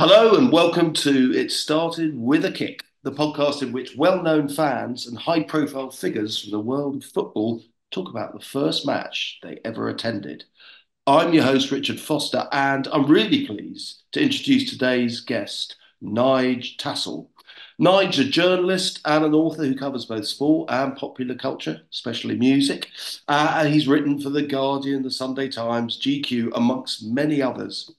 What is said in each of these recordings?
Hello and welcome to It Started With a Kick, the podcast in which well-known fans and high-profile figures from the world of football talk about the first match they ever attended. I'm your host, Richard Foster, and I'm really pleased to introduce today's guest, Nige Tassell. Nige's a journalist and an author who covers both sport and popular culture, especially music. And he's written for The Guardian, The Sunday Times, GQ, amongst many others.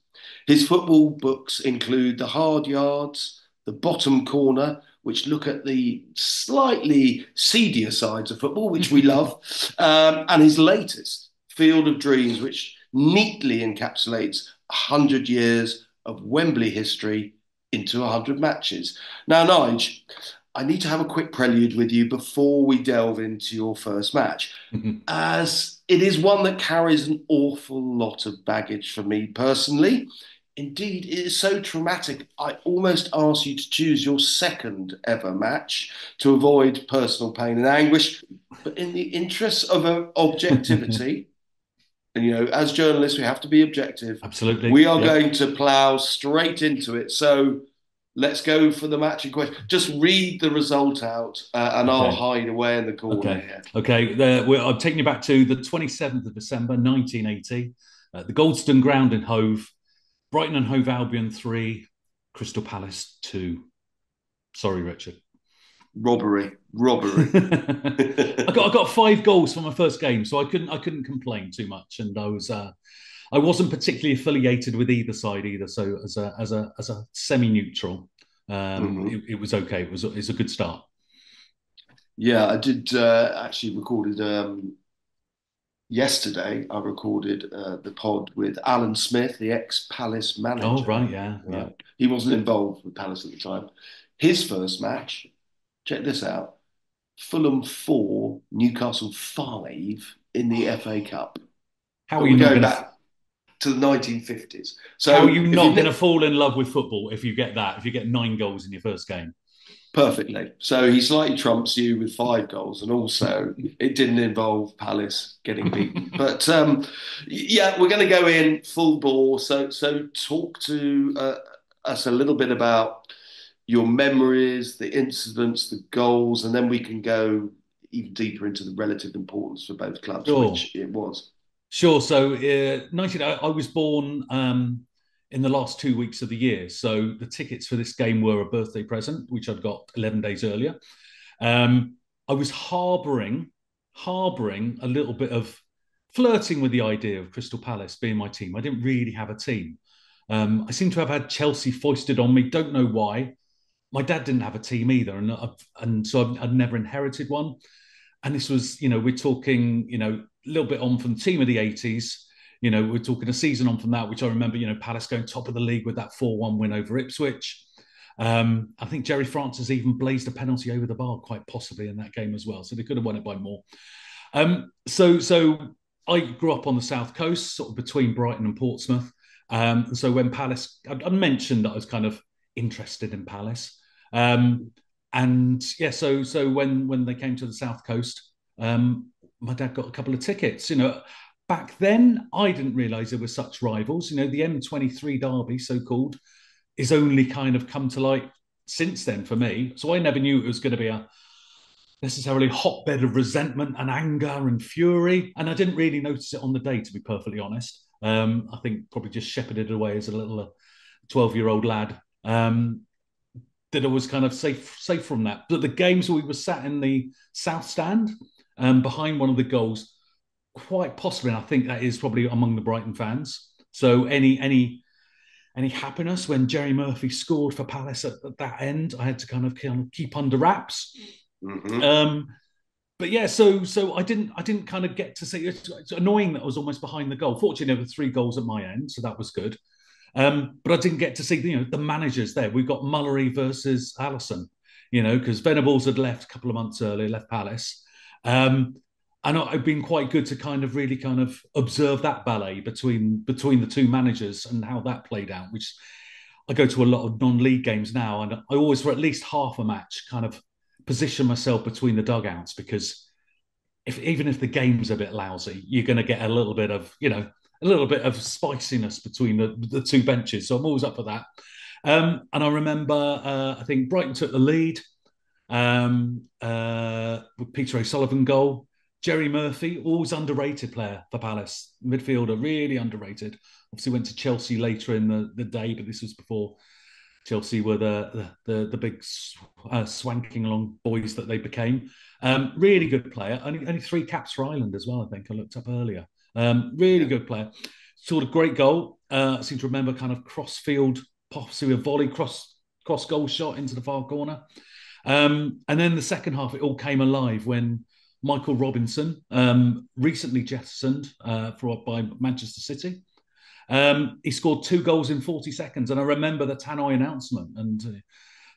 His football books include The Hard Yards, The Bottom Corner, which look at the slightly seedier sides of football, which we love, and his latest, Field of Dreams, which neatly encapsulates 100 years of Wembley history into 100 matches. Now, Nige, I need to have a quick prelude with you before we delve into your first match, as it is one that carries an awful lot of baggage for me personally. Indeed, it is so traumatic, I almost asked you to choose your second ever match to avoid personal pain and anguish. But in the interests of objectivity, and, you know, as journalists, we have to be objective. Absolutely. We are going to plough straight into it. So let's go for the match in question. Just read the result out and okay. I'll hide away in the corner here. Okay, I'm taking you back to the 27th of December, 1980. The Goldstone Ground in Hove. Brighton and Hove Albion 3, Crystal Palace 2. Sorry, Richard. Robbery. I got 5 goals for my first game, so I couldn't complain too much, and I wasn't particularly affiliated with either side either. So as a semi-neutral, it was okay. It's a good start. Yeah, I did actually recorded yesterday. I recorded the pod with Alan Smith, the ex-Palace manager. Oh right, yeah. He wasn't involved with Palace at the time. His first match. Check this out: Fulham 4, Newcastle 5 in the FA Cup. How are you going back to the 1950s? So how are you not going to fall in love with football if you get that? If you get 9 goals in your first game, perfectly. So he slightly trumps you with 5 goals, and also it didn't involve Palace getting beaten. But yeah, we're going to go in full bore. So talk to us a little bit about your memories, the incidents, the goals, and then we can go even deeper into the relative importance for both clubs, which it was. Sure. So, I was born in the last 2 weeks of the year. So the tickets for this game were a birthday present, which I'd got 11 days earlier. I was harbouring a little bit of flirting with the idea of Crystal Palace being my team. I didn't really have a team. I seem to have had Chelsea foisted on me. Don't know why. My dad didn't have a team either, and so I'd never inherited one. And this was, we're talking, a little bit on from team of the 80s, we're talking a season on from that, which I remember, Palace going top of the league with that 4-1 win over Ipswich. I think Jerry Francis even blazed a penalty over the bar, quite possibly, in that game as well. So they could have won it by more. So I grew up on the South Coast, sort of between Brighton and Portsmouth. So when Palace, I mentioned that I was kind of interested in Palace. So when they came to the South Coast, my dad got a couple of tickets. Back then, I didn't realise there were such rivals. The M23 derby, so-called, is only kind of come to light since then for me. So I never knew it was going to be a necessarily hotbed of resentment and anger and fury. And I didn't really notice it on the day, to be perfectly honest. I think probably just shepherded away as a little 12-year-old lad. That I was kind of safe from that. But the games we were sat in the South Stand behind one of the goals, quite possibly, and I think that is probably among the Brighton fans. So any happiness when Jerry Murphy scored for Palace at that end, I had to kind of keep under wraps. Mm-hmm. But yeah, so I didn't kind of get to see. It's annoying that I was almost behind the goal. Fortunately, there were 3 goals at my end, so that was good. But I didn't get to see, the managers there. We've got Mullery versus Allison, because Venables had left a couple of months earlier, left Palace. And I've been quite good to really observe that ballet between the two managers and how that played out, which I go to a lot of non-league games now. And I always, for at least half a match, kind of position myself between the dugouts, because even if the game's a bit lousy, you're going to get a little bit of spiciness between the two benches. So I'm always up for that. And I remember, I think Brighton took the lead, Peter O'Sullivan goal. Jerry Murphy, always underrated player for Palace, midfielder, really underrated. Obviously went to Chelsea later in the day, but this was before Chelsea were the big swanking along boys that they became. Really good player, only 3 caps for Ireland as well, I think I looked up earlier. Really good player, sort of great goal. I seem to remember kind of cross-field posse, a volley, cross-goal shot into the far corner. And then the second half, it all came alive when Michael Robinson, recently jettisoned by Manchester City. He scored 2 goals in 40 seconds. And I remember the Tannoy announcement and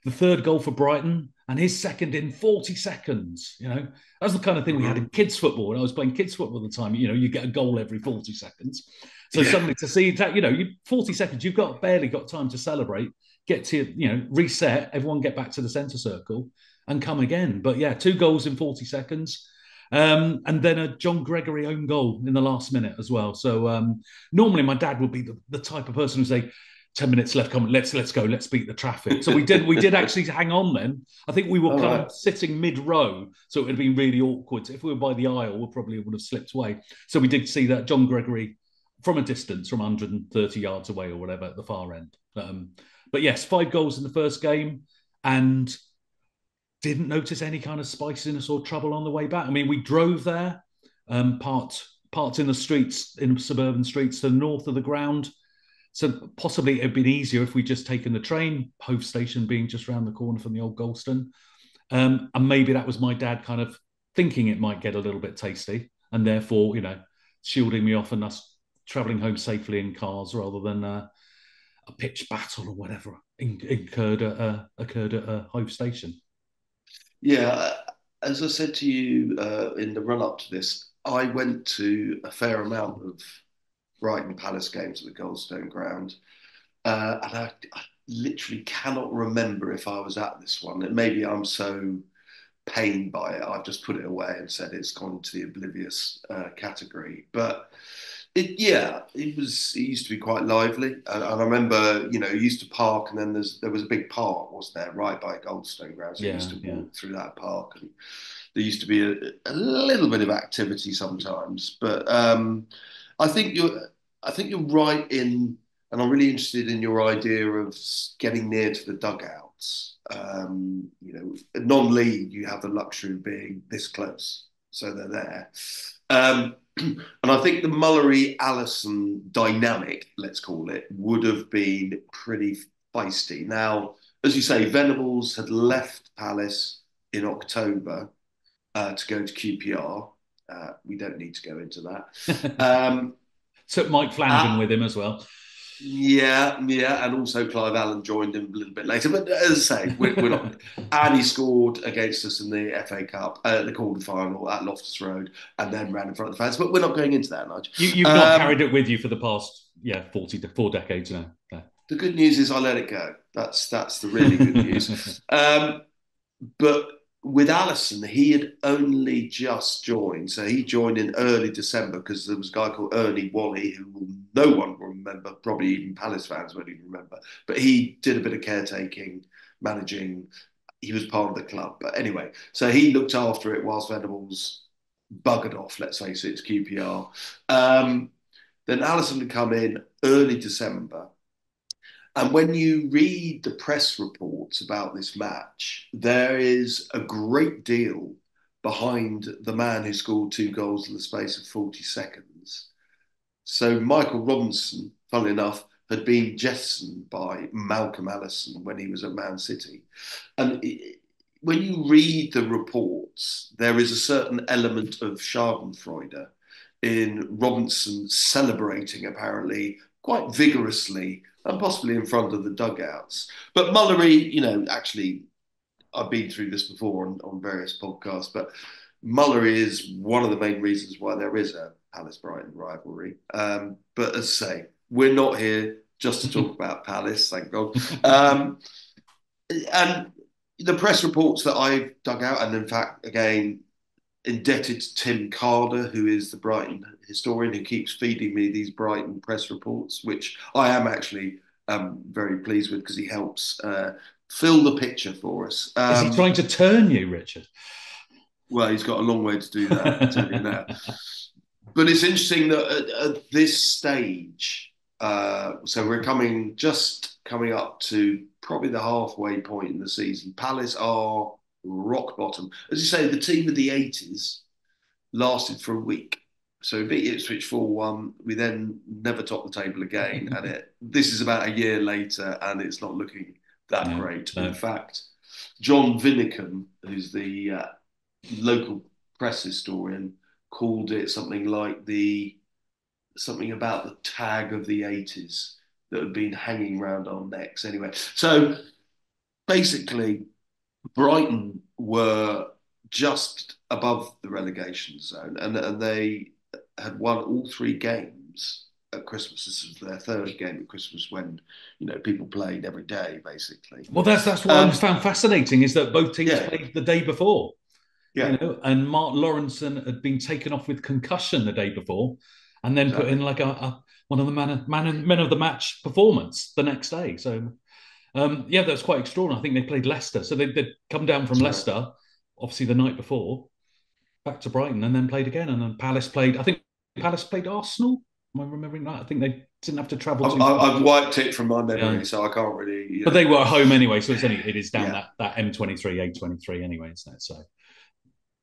the third goal for Brighton and his second in 40 seconds. You know, that's the kind of thing we had in kids' football. And I was playing kids' football at the time. You know, you get a goal every 40 seconds. So suddenly to see that, you know, 40 seconds, you've barely got time to celebrate, get to, you know, reset, everyone get back to the centre circle and come again. But yeah, 2 goals in 40 seconds. And then a John Gregory own goal in the last minute as well. So normally my dad would be the type of person who say, 10 minutes left, come on, let's go, let's beat the traffic. So we did actually hang on then. I think we were kind of sitting mid-row, so it would have been really awkward. If we were by the aisle, we probably would have slipped away. So we did see that John Gregory from a distance, from 130 yards away or whatever at the far end. But yes, 5 goals in the first game and didn't notice any kind of spiciness or trouble on the way back. I mean, we drove there, parked in the streets, in suburban streets to the north of the ground. So possibly it'd been easier if we'd just taken the train, Hove Station being just round the corner from the old Goldstone. And maybe that was my dad kind of thinking it might get a little bit tasty and therefore, you know, shielding me off and us travelling home safely in cars rather than a pitched battle or whatever occurred at Hove Station. Yeah, as I said to you in the run-up to this, I went to a fair amount of Brighton Palace games at the Goldstone Ground, and I literally cannot remember if I was at this one. And maybe I'm so pained by it, I've just put it away and said it's gone to the oblivious category. But it used to be quite lively, and I remember, you know, you used to park, and then there was a big park, wasn't there, right by Goldstone Ground, so you used to walk through that park, and there used to be a little bit of activity sometimes. But I think you're right in, and I'm really interested in your idea of getting near to the dugouts. You know, non-league, you have the luxury of being this close, so they're there. And I think the Mullery-Allison dynamic, let's call it, would have been pretty feisty. Now, as you say, Venables had left Palace in October to go to QPR. We don't need to go into that. Took Mike Flanagan with him as well. Yeah, and also Clive Allen joined him a little bit later. But as I say, we're not. And he scored against us in the FA Cup, the quarter-final at Loftus Road, and then ran in front of the fans. But we're not going into that, Nige. You've not carried it with you for the past 4 decades now. Yeah. The good news is I let it go. That's the really good news. But with Allison, he had only just joined. So he joined in early December because there was a guy called Ernie Wally who no one will remember, probably even Palace fans won't even remember. But he did a bit of caretaking, managing. He was part of the club. But anyway, so he looked after it whilst Venables buggered off, let's face it, it's QPR. Then Allison had come in early December. And when you read the press reports about this match, there is a great deal behind the man who scored 2 goals in the space of 40 seconds. So Michael Robinson, funnily enough, had been jettisoned by Malcolm Allison when he was at Man City. And when you read the reports, there is a certain element of schadenfreude in Robinson celebrating, apparently, quite vigorously and possibly in front of the dugouts. But Mullery, you know, actually, I've been through this before on various podcasts, but Mullery is one of the main reasons why there is a Palace-Brighton rivalry. But as I say, we're not here just to talk about Palace, thank God. And the press reports that I've dug out, and in fact, again, indebted to Tim Carder, who is the Brighton historian who keeps feeding me these Brighton press reports, which I am actually I'm very pleased with, because he helps fill the picture for us. Is he trying to turn you, Richard? Well, he's got a long way to do that. I'll tell you now. But it's interesting that at this stage, so we're coming up to probably the halfway point in the season. Palace are rock bottom. As you say, the team of the 80s lasted for a week. So we beat Ipswich 4-1. We then never topped the table again. And this is about a year later, and it's not looking that great. No. In fact, John Vennicombe, who's the local press historian, called it something about the tag of the 80s that had been hanging round our necks anyway. So basically, Brighton were just above the relegation zone, and they had won all three games at Christmas. This was their third game at Christmas, when people played every day, basically. Well, that's what I found fascinating, is that both teams played the day before. Yeah. And Mark Lawrenson had been taken off with concussion the day before, and then put in like one of the men of the match performance the next day. So, that was quite extraordinary. I think they played Leicester. So they'd come down from Leicester, obviously the night before, back to Brighton, and then played again. And then Palace played, I think Palace played Arsenal. Am I remembering that? I think they didn't have to travel. I've wiped it from my memory, so I can't really... But they were at home anyway, so it is down that M23, A23 anyway, isn't it? So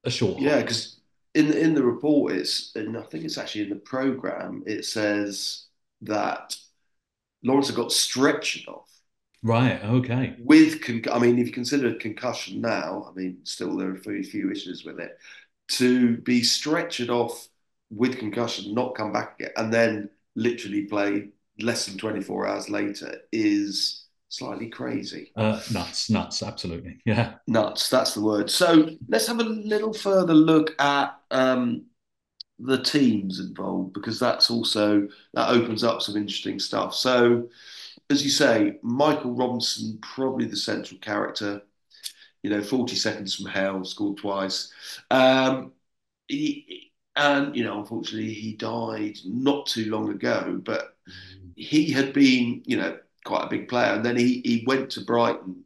a short hike. Yeah, because in the report, and I think it's actually in the programme, it says that Lawrence got stretched off. Right, okay. With if you consider concussion now, still there are very few issues with it. To be stretched off with concussion, not come back again, and then literally play less than 24 hours later is slightly crazy. Nuts, absolutely. Yeah. Nuts, that's the word. So let's have a little further look at the teams involved, because that opens up some interesting stuff. So, as you say, Michael Robinson, probably the central character, 40 seconds from hell, scored twice. Unfortunately, he died not too long ago, but he had been, quite a big player. And then he went to Brighton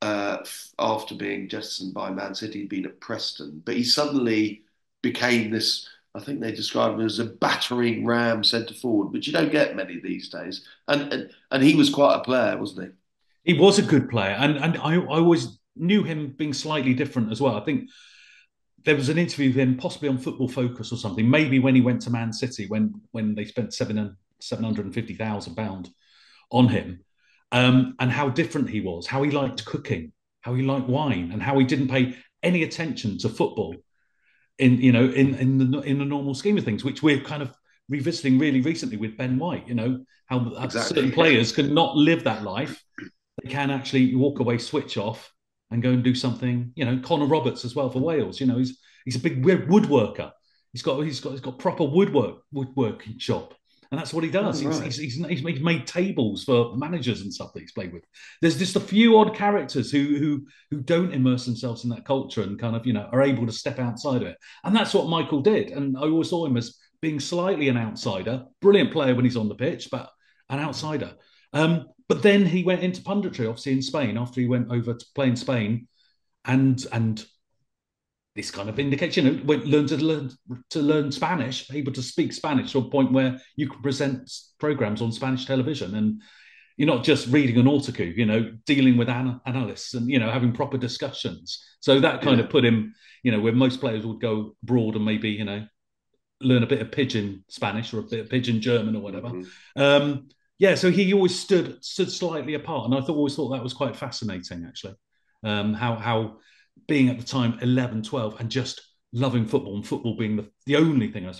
after being jettisoned by Man City. He'd been at Preston, but he suddenly became this... I think they described him as a battering ram centre forward, which you don't get many these days. And he was quite a player, wasn't he? He was a good player, and I always knew him being slightly different as well. I think there was an interview with him, possibly on Football Focus or something, maybe when he went to Man City, when they spent £750,000 on him, and how different he was, how he liked cooking, how he liked wine, and how he didn't pay any attention to football. In the normal scheme of things, which we're kind of revisiting really recently with Ben White, how certain players can not live that life. They can actually walk away, switch off, and go and do something. Connor Roberts as well for Wales. He's a big woodworker. He's got proper woodworking job, and that's what he does. He's made tables for managers and stuff that he's played with. There's just a few odd characters who don't immerse themselves in that culture and kind of are able to step outside of it. And that's what Michael did. And I always saw him as being slightly an outsider, brilliant player when he's on the pitch, but an outsider. But then he went into punditry, obviously, in Spain, after he went over to play in Spain, and this kind of indicates, learn to learn Spanish, able to speak Spanish to a point where you can present programs on Spanish television, and you're not just reading an article, dealing with analysts and, having proper discussions. So that kind of put him, where most players would go abroad and maybe, learn a bit of pidgin Spanish or a bit of pidgin German or whatever. Mm-hmm. So he always stood slightly apart. And I always thought that was quite fascinating, actually, how being at the time 11, 12 and just loving football, and football being the only thing I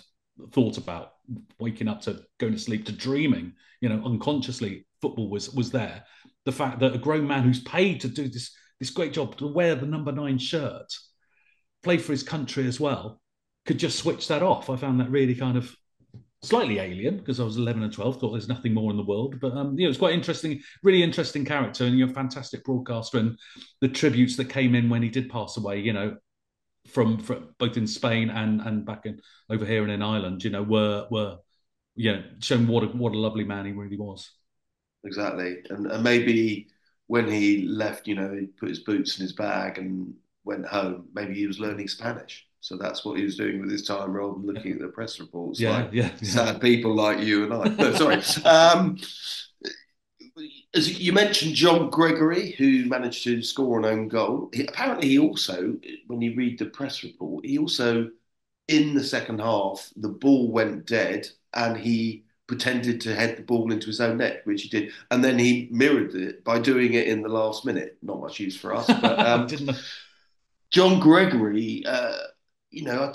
thought about, waking up to going to sleep to dreaming, unconsciously football was there. The fact that a grown man who's paid to do this great job, to wear the number 9 shirt, play for his country as well, could just switch that off. I found that really kind of slightly alien, because I was 11 and 12, thought there's nothing more in the world. But it was quite interesting, really interesting character, and you're a fantastic broadcaster. And the tributes that came in when he did pass away, from both in Spain and back in over here and in Ireland, were shown what a lovely man he really was. exactly. And maybe when he left, you know, he put his boots in his bag and went home. Maybe he was learning Spanish. So that's what he was doing with his time rather than looking at the press reports. Yeah, like sad people like you and I. No, sorry. As you mentioned John Gregory, who managed to score an own goal. Apparently he also, when you read the press report, he also, in the second half, the ball went dead and he pretended to head the ball into his own net, which he did. And then he mirrored it by doing it in the last minute. Not much use for us. But John Gregory, you know,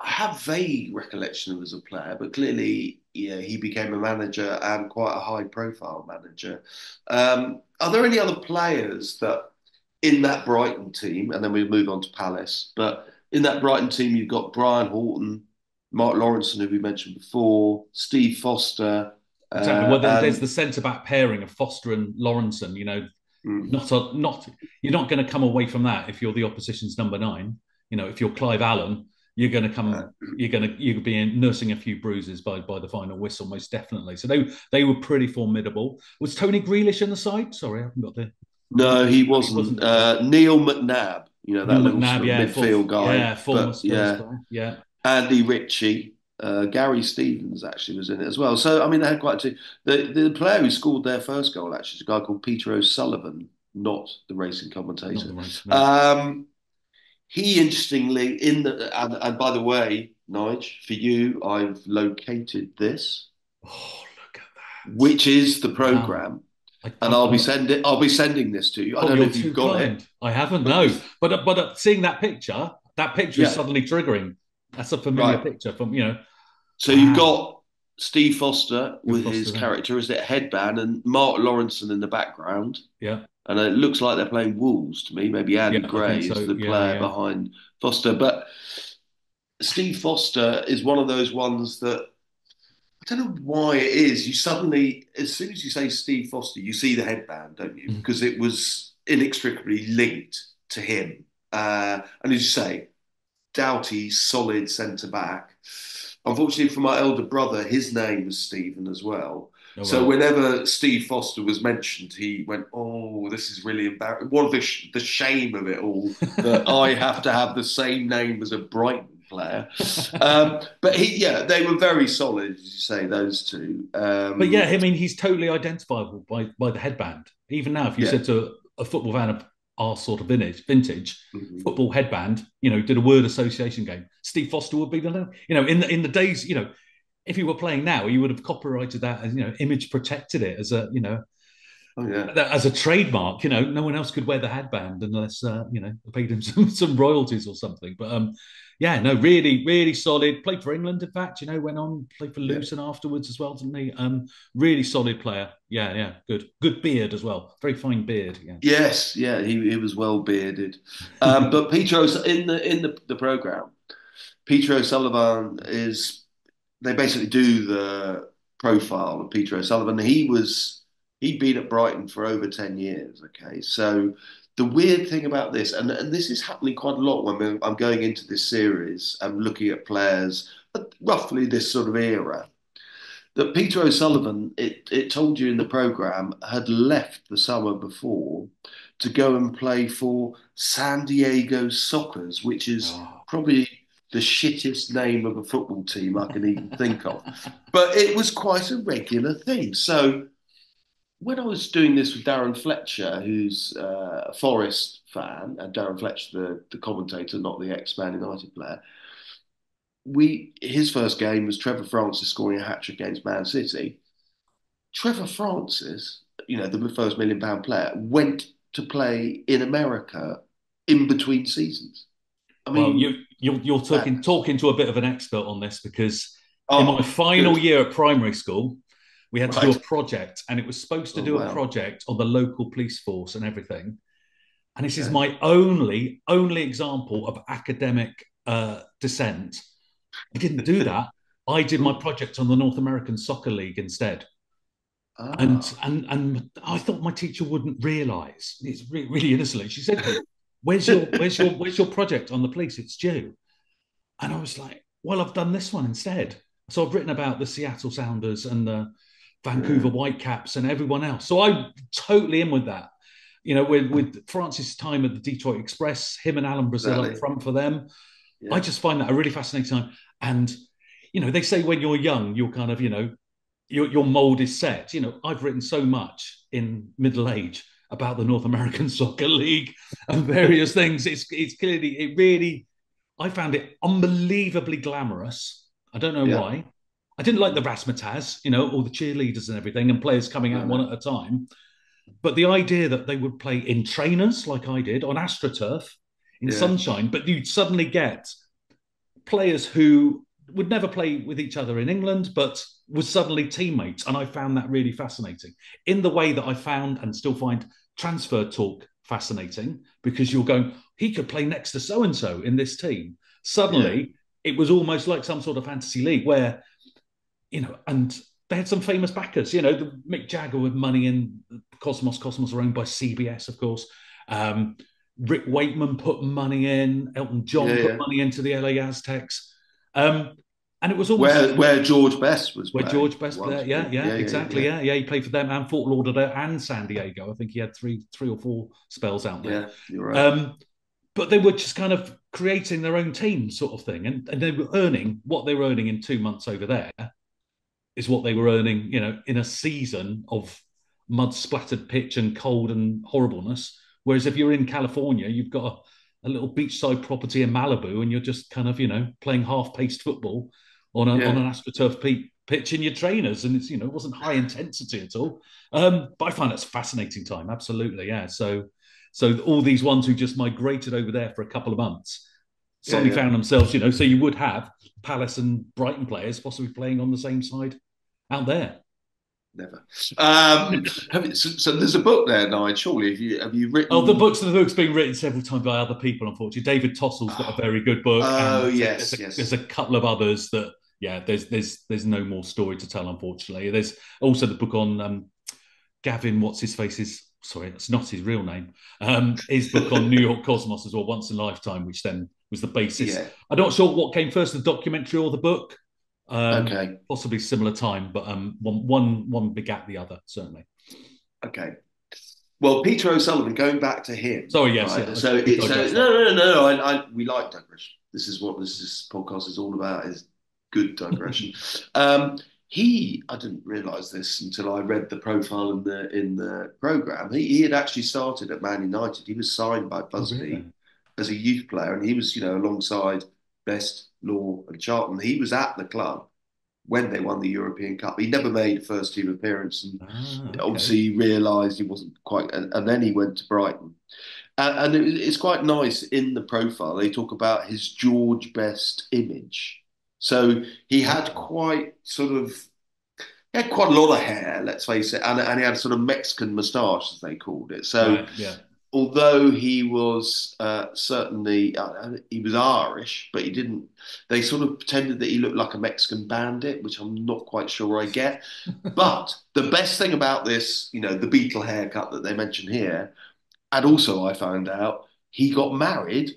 I have vague recollection of him as a player, but clearly, yeah, he became a manager and quite a high-profile manager. Are there any other players that, in that Brighton team, and then we move on to Palace, but in that Brighton team, you've got Brian Horton, Mark Lawrenson, who we mentioned before, Steve Foster. Exactly. Well, there's the centre-back pairing of Foster and Lawrenson. You know, you're not going to come away from that if you're the opposition's number 9. You know, if you're Clive Allen, you're going to be nursing a few bruises by the final whistle, most definitely. So they were pretty formidable. Was Tony Grealish in the side? Sorry, I haven't got the... No, he wasn't. Neil McNabb, you know, that Neil little McNabb, sort of midfield guy. Yeah, former. Andy Ritchie, Gary Stevens actually was in it as well. So, I mean, they had quite a team. The player who scored their first goal, actually, is a guy called Peter O'Sullivan, not the racing commentator. He, interestingly, and by the way, Nige, for you, I've located this. Oh, look at that! Which is the programme, and I'll be sending this to you. I don't know if you've got it. I haven't. No, but seeing that picture is suddenly triggering. That's a familiar picture from, you know. So you've got Steve Foster with his characteristic headband and Mark Lawrenson in the background. Yeah. And it looks like they're playing Wolves to me. Maybe Andy Gray is the player behind Foster. But Steve Foster is one of those ones that, I don't know why it is, you suddenly, as soon as you say Steve Foster, you see the headband, don't you? Mm-hmm. Because it was inextricably linked to him. And as you say, doughty, solid centre-back. Unfortunately for my elder brother, his name was Stephen as well. Oh, so whenever Steve Foster was mentioned, he went, oh, this is really embarrassing. What the shame of it all, that I have to have the same name as a Brighton player. They were very solid, as you say, those two. But yeah, I mean, he's totally identifiable by the headband. Even now, if you said to a football fan of our sort of vintage football headband, you know, did a word association game, Steve Foster would be the, you know, in the days, you know, if you were playing now, you would have copyrighted that as, you know, image protected it as a, you know, as a trademark. You know, no one else could wear the headband unless, you know, paid him some royalties or something. But really, really solid. Played for England, in fact, you know, went on, played for Luton afterwards as well, didn't he? Really solid player. Yeah, good. Good beard as well. Very fine beard. Yeah. Yes, yeah, he was well bearded. But Peter, in the programme, Peter O'Sullivan is... They basically do the profile of Peter O'Sullivan. He'd been at Brighton for over 10 years, okay? So the weird thing about this, and this is happening quite a lot when I'm going into this series and looking at players at roughly this sort of era, that Peter O'Sullivan, it told you in the programme, had left the summer before to go and play for San Diego Sockers, which is probably... the shittest name of a football team I can even think of. But it was quite a regular thing. So when I was doing this with Darren Fletcher, who's a Forest fan, and Darren Fletcher, the commentator, not the ex-Man United player, his first game was Trevor Francis scoring a hat-trick against Man City. Trevor Francis, you know, the first £1 million player, went to play in America in between seasons. I mean, well, you're talking to a bit of an expert on this, because in my final year at primary school, we had to do a project, and it was supposed to a project on the local police force and everything. And this is my only example of academic descent. I didn't do that. I did my project on the North American Soccer League instead. And I thought my teacher wouldn't realise. It's really innocently. She said, Where's your project on the police? It's due. And I was like, well, I've done this one instead. So I've written about the Seattle Sounders and the Vancouver Whitecaps and everyone else. So I'm totally in with that. You know, with Francis' time at the Detroit Express, him and Alan Brazil up front for them. Yeah. I just find that a really fascinating time. And, you know, they say when you're young, you're kind of, you know, your mould is set. You know, I've written so much in middle age about the North American Soccer League and various things. It's clearly, it really, I found it unbelievably glamorous. I don't know why. I didn't like the razzmatazz, you know, all the cheerleaders and everything and players coming out one at a time. But the idea that they would play in trainers like I did on AstroTurf in sunshine, but you'd suddenly get players who would never play with each other in England, but were suddenly teammates. And I found that really fascinating in the way that I found and still find transfer talk fascinating, because you're going, he could play next to so-and-so in this team. Suddenly it was almost like some sort of fantasy league where, you know, and they had some famous backers, you know, the Mick Jagger with money in Cosmos. Cosmos are owned by CBS, of course. Rick Wakeman put money in. Elton John put money into the LA Aztecs. And it was almost where George Best was. Where George Best was there, exactly. Yeah, he played for them and Fort Lauderdale and San Diego. I think he had three or four spells out there. Yeah, you're right. But they were just kind of creating their own team sort of thing. And they were earning what they were earning in 2 months over there is what they were earning, you know, in a season of mud-splattered pitch and cold and horribleness. Whereas if you're in California, you've got a little beachside property in Malibu and you're just kind of, you know, playing half-paced football on an AstroTurf pitch in your trainers. And it's, you know, it wasn't high intensity at all. But I find that's a fascinating time. Absolutely, yeah. So all these ones who just migrated over there for a couple of months suddenly found themselves, you know, so you would have Palace and Brighton players possibly playing on the same side out there. Never. So there's a book there, Nige. Surely have you written? Oh, the book's been written several times by other people. Unfortunately, David Tossell's got a very good book. Oh yes, there's a couple of others that. Yeah, there's no more story to tell. Unfortunately, there's also the book on Gavin. What's his face's? Sorry, that's not his real name. His book on New York Cosmos as well, Once in a Lifetime, which then was the basis. Yeah. I'm not sure what came first, the documentary or the book. Okay. Possibly similar time, but one begat the other, certainly. Okay. Well, Peter O'Sullivan, going back to him. Sorry, yes. Right? Yeah, so it's no. We like digression. This is what this podcast is all about, is good digression. I didn't realise this until I read the profile in the programme. He had actually started at Man United. He was signed by Busby as a youth player, and he was, you know, alongside Best, Law and Charlton. He was at the club when they won the European Cup. He never made a first team appearance, and obviously he realised he wasn't quite. And then he went to Brighton, and it's quite nice in the profile. They talk about his George Best image. So he had quite a lot of hair, let's face it, and he had a sort of Mexican moustache, as they called it. So although he was he was Irish, but he didn't. They sort of pretended that he looked like a Mexican bandit, which I'm not quite sure I get. But the best thing about this, you know, the beetle haircut that they mention here, and also I found out he got married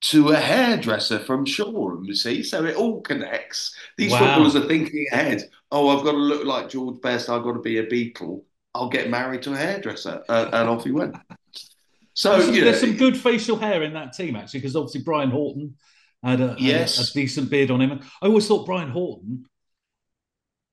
to a hairdresser from Shoreham, you see, so it all connects. These footballers are thinking ahead. Oh, I've got to look like George Best, I've got to be a beetle, I'll get married to a hairdresser, and off he went. So there's some good facial hair in that team, actually, because obviously Brian Horton had a decent beard on him. I always thought Brian Horton,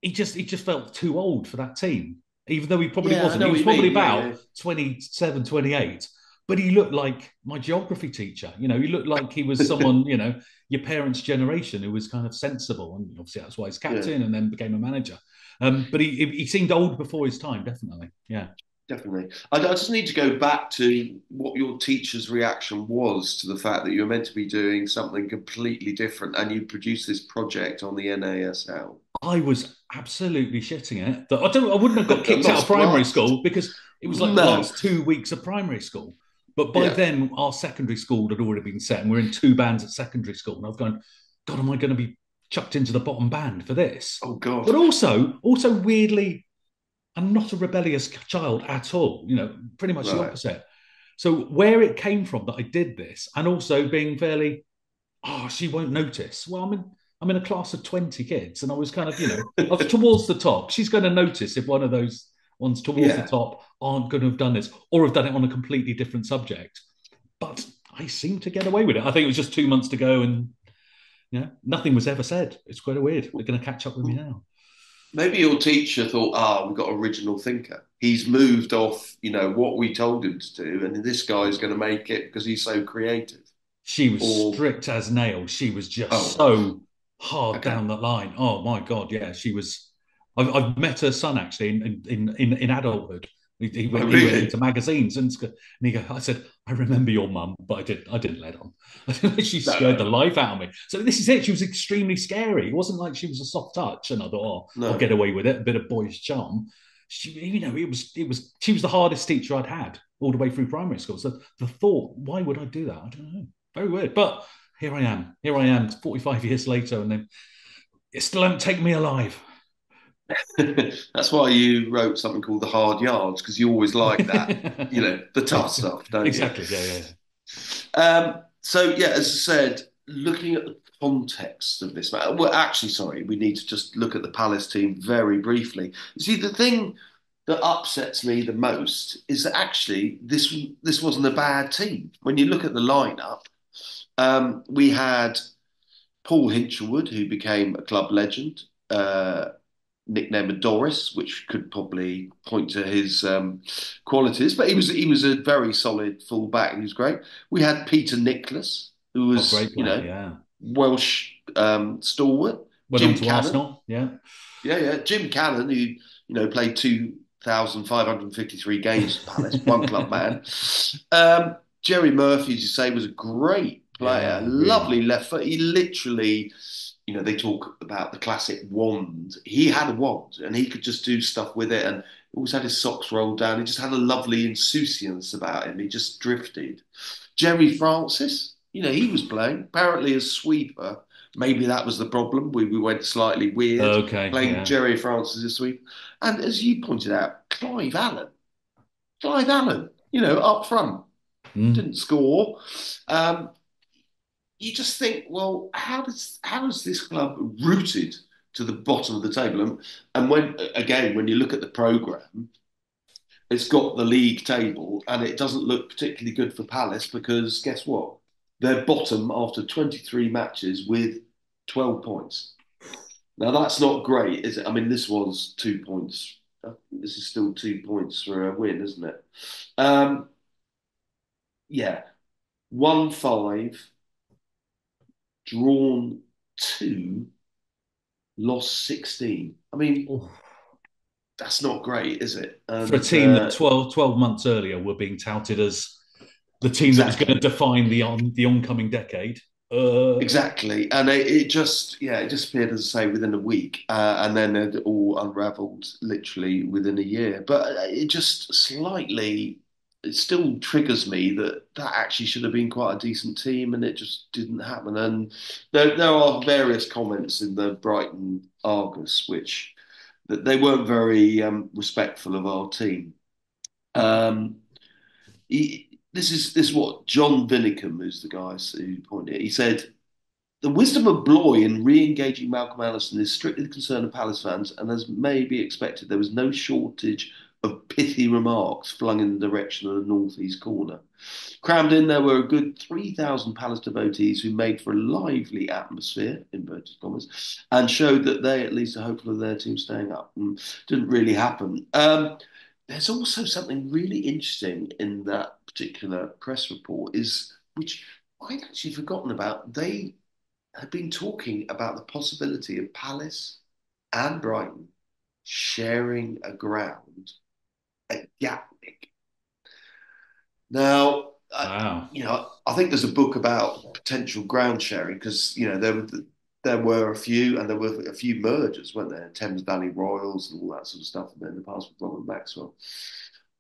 he just felt too old for that team, even though he probably wasn't. He was probably about 27, 28. But he looked like my geography teacher. You know, he looked like he was someone, you know, your parents' generation who was kind of sensible. And obviously that's why he's captain and then became a manager. But he seemed old before his time, definitely. Yeah, definitely. I just need to go back to what your teacher's reaction was to the fact that you were meant to be doing something completely different and you produced this project on the NASL. I was absolutely shitting it. I wouldn't have got kicked out of primary school because it was like the last 2 weeks of primary school. But by then, our secondary school had already been set, and we're in two bands at secondary school. And I've gone, God, am I going to be chucked into the bottom band for this? Oh, God. But also weirdly, I'm not a rebellious child at all, you know, pretty much the opposite. So where it came from that I did this, and also being fairly, she won't notice. Well, I mean, I'm in a class of 20 kids, and I was kind of, you know, I was towards the top. She's going to notice if one of those ones towards the top aren't going to have done this or have done it on a completely different subject. But I seemed to get away with it. I think it was just 2 months to go, and you know, nothing was ever said. It's quite weird. They're going to catch up with me now. Maybe your teacher thought, we've got an original thinker. He's moved off, you know, what we told him to do, and this guy's going to make it because he's so creative. She was strict as nails. She was just so hard down that line. Oh, my God, yeah. She was... I've met her son, actually, in adulthood. He went into magazines, and he go, I said, I remember your mum, but I didn't let on. She scared the life out of me. So this is it. She was extremely scary. It wasn't like she was a soft touch, and I thought, I'll get away with it, a bit of boyish charm. She, you know, she was the hardest teacher I'd had all the way through primary school. So the thought, why would I do that? I don't know. Very weird. But here I am. 45 years later, and then it still won't take me alive. That's why you wrote something called The Hard Yards, because you always like that, you know, the tough stuff, don't you? Exactly, yeah. As I said, looking at the context of this, we need to just look at the Palace team very briefly. You see, the thing that upsets me the most is that actually this wasn't a bad team. When you look at the lineup, we had Paul Hinchelwood, who became a club legend, nickname of Doris, which could probably point to his qualities, but he was a very solid fullback. He was great. We had Peter Nicholas, who was Welsh stalwart. Went Jim on to Cannon. Arsenal, Jim Cannon, who played 2,553 games for Palace, one club man. Jerry Murphy, as you say, was a great player, lovely left foot. He literally. You know, they talk about the classic wand. He had a wand and he could just do stuff with it, and always had his socks rolled down. He just had a lovely insouciance about him. He just drifted. Jerry Francis, he was playing. Apparently a sweeper. Maybe that was the problem. We went slightly weird playing Jerry Francis as a sweeper. And as you pointed out, Clive Allen, up front. Didn't score. You just think, well, how is this club rooted to the bottom of the table? And when you look at the programme, it's got the league table, and it doesn't look particularly good for Palace because guess what? They're bottom after 23 matches with 12 points. Now, that's not great, is it? I mean, this was 2 points. This is still 2 points for a win, isn't it? 1-5... drawn 2, lost 16. I mean, that's not great, is it? And, for a team that 12 months earlier were being touted as the team that was going to define the oncoming decade. Exactly. And it disappeared, as I say, within a week. And then it all unravelled literally within a year. But it just it still triggers me that actually should have been quite a decent team, and it just didn't happen. And there are various comments in the Brighton Argus, which that they weren't very respectful of our team. This is what John Vennicombe, who's the guy who pointed it, he said, the wisdom of Bloy in re-engaging Malcolm Allison is strictly the concern of Palace fans, and as may be expected, there was no shortage of pithy remarks flung in the direction of the northeast corner. Crammed in, there were a good 3,000 Palace devotees who made for a lively atmosphere, inverted commas, and showed that they at least are hopeful of their team staying up. And didn't really happen. There's also something really interesting in that particular press report, which I'd actually forgotten about. They had been talking about the possibility of Palace and Brighton sharing a ground at Gatwick. Now, wow. I think there's a book about potential ground sharing because there were a few, and there were a few mergers, weren't there? Thames Valley Royals and all that sort of stuff in the past with Robert Maxwell.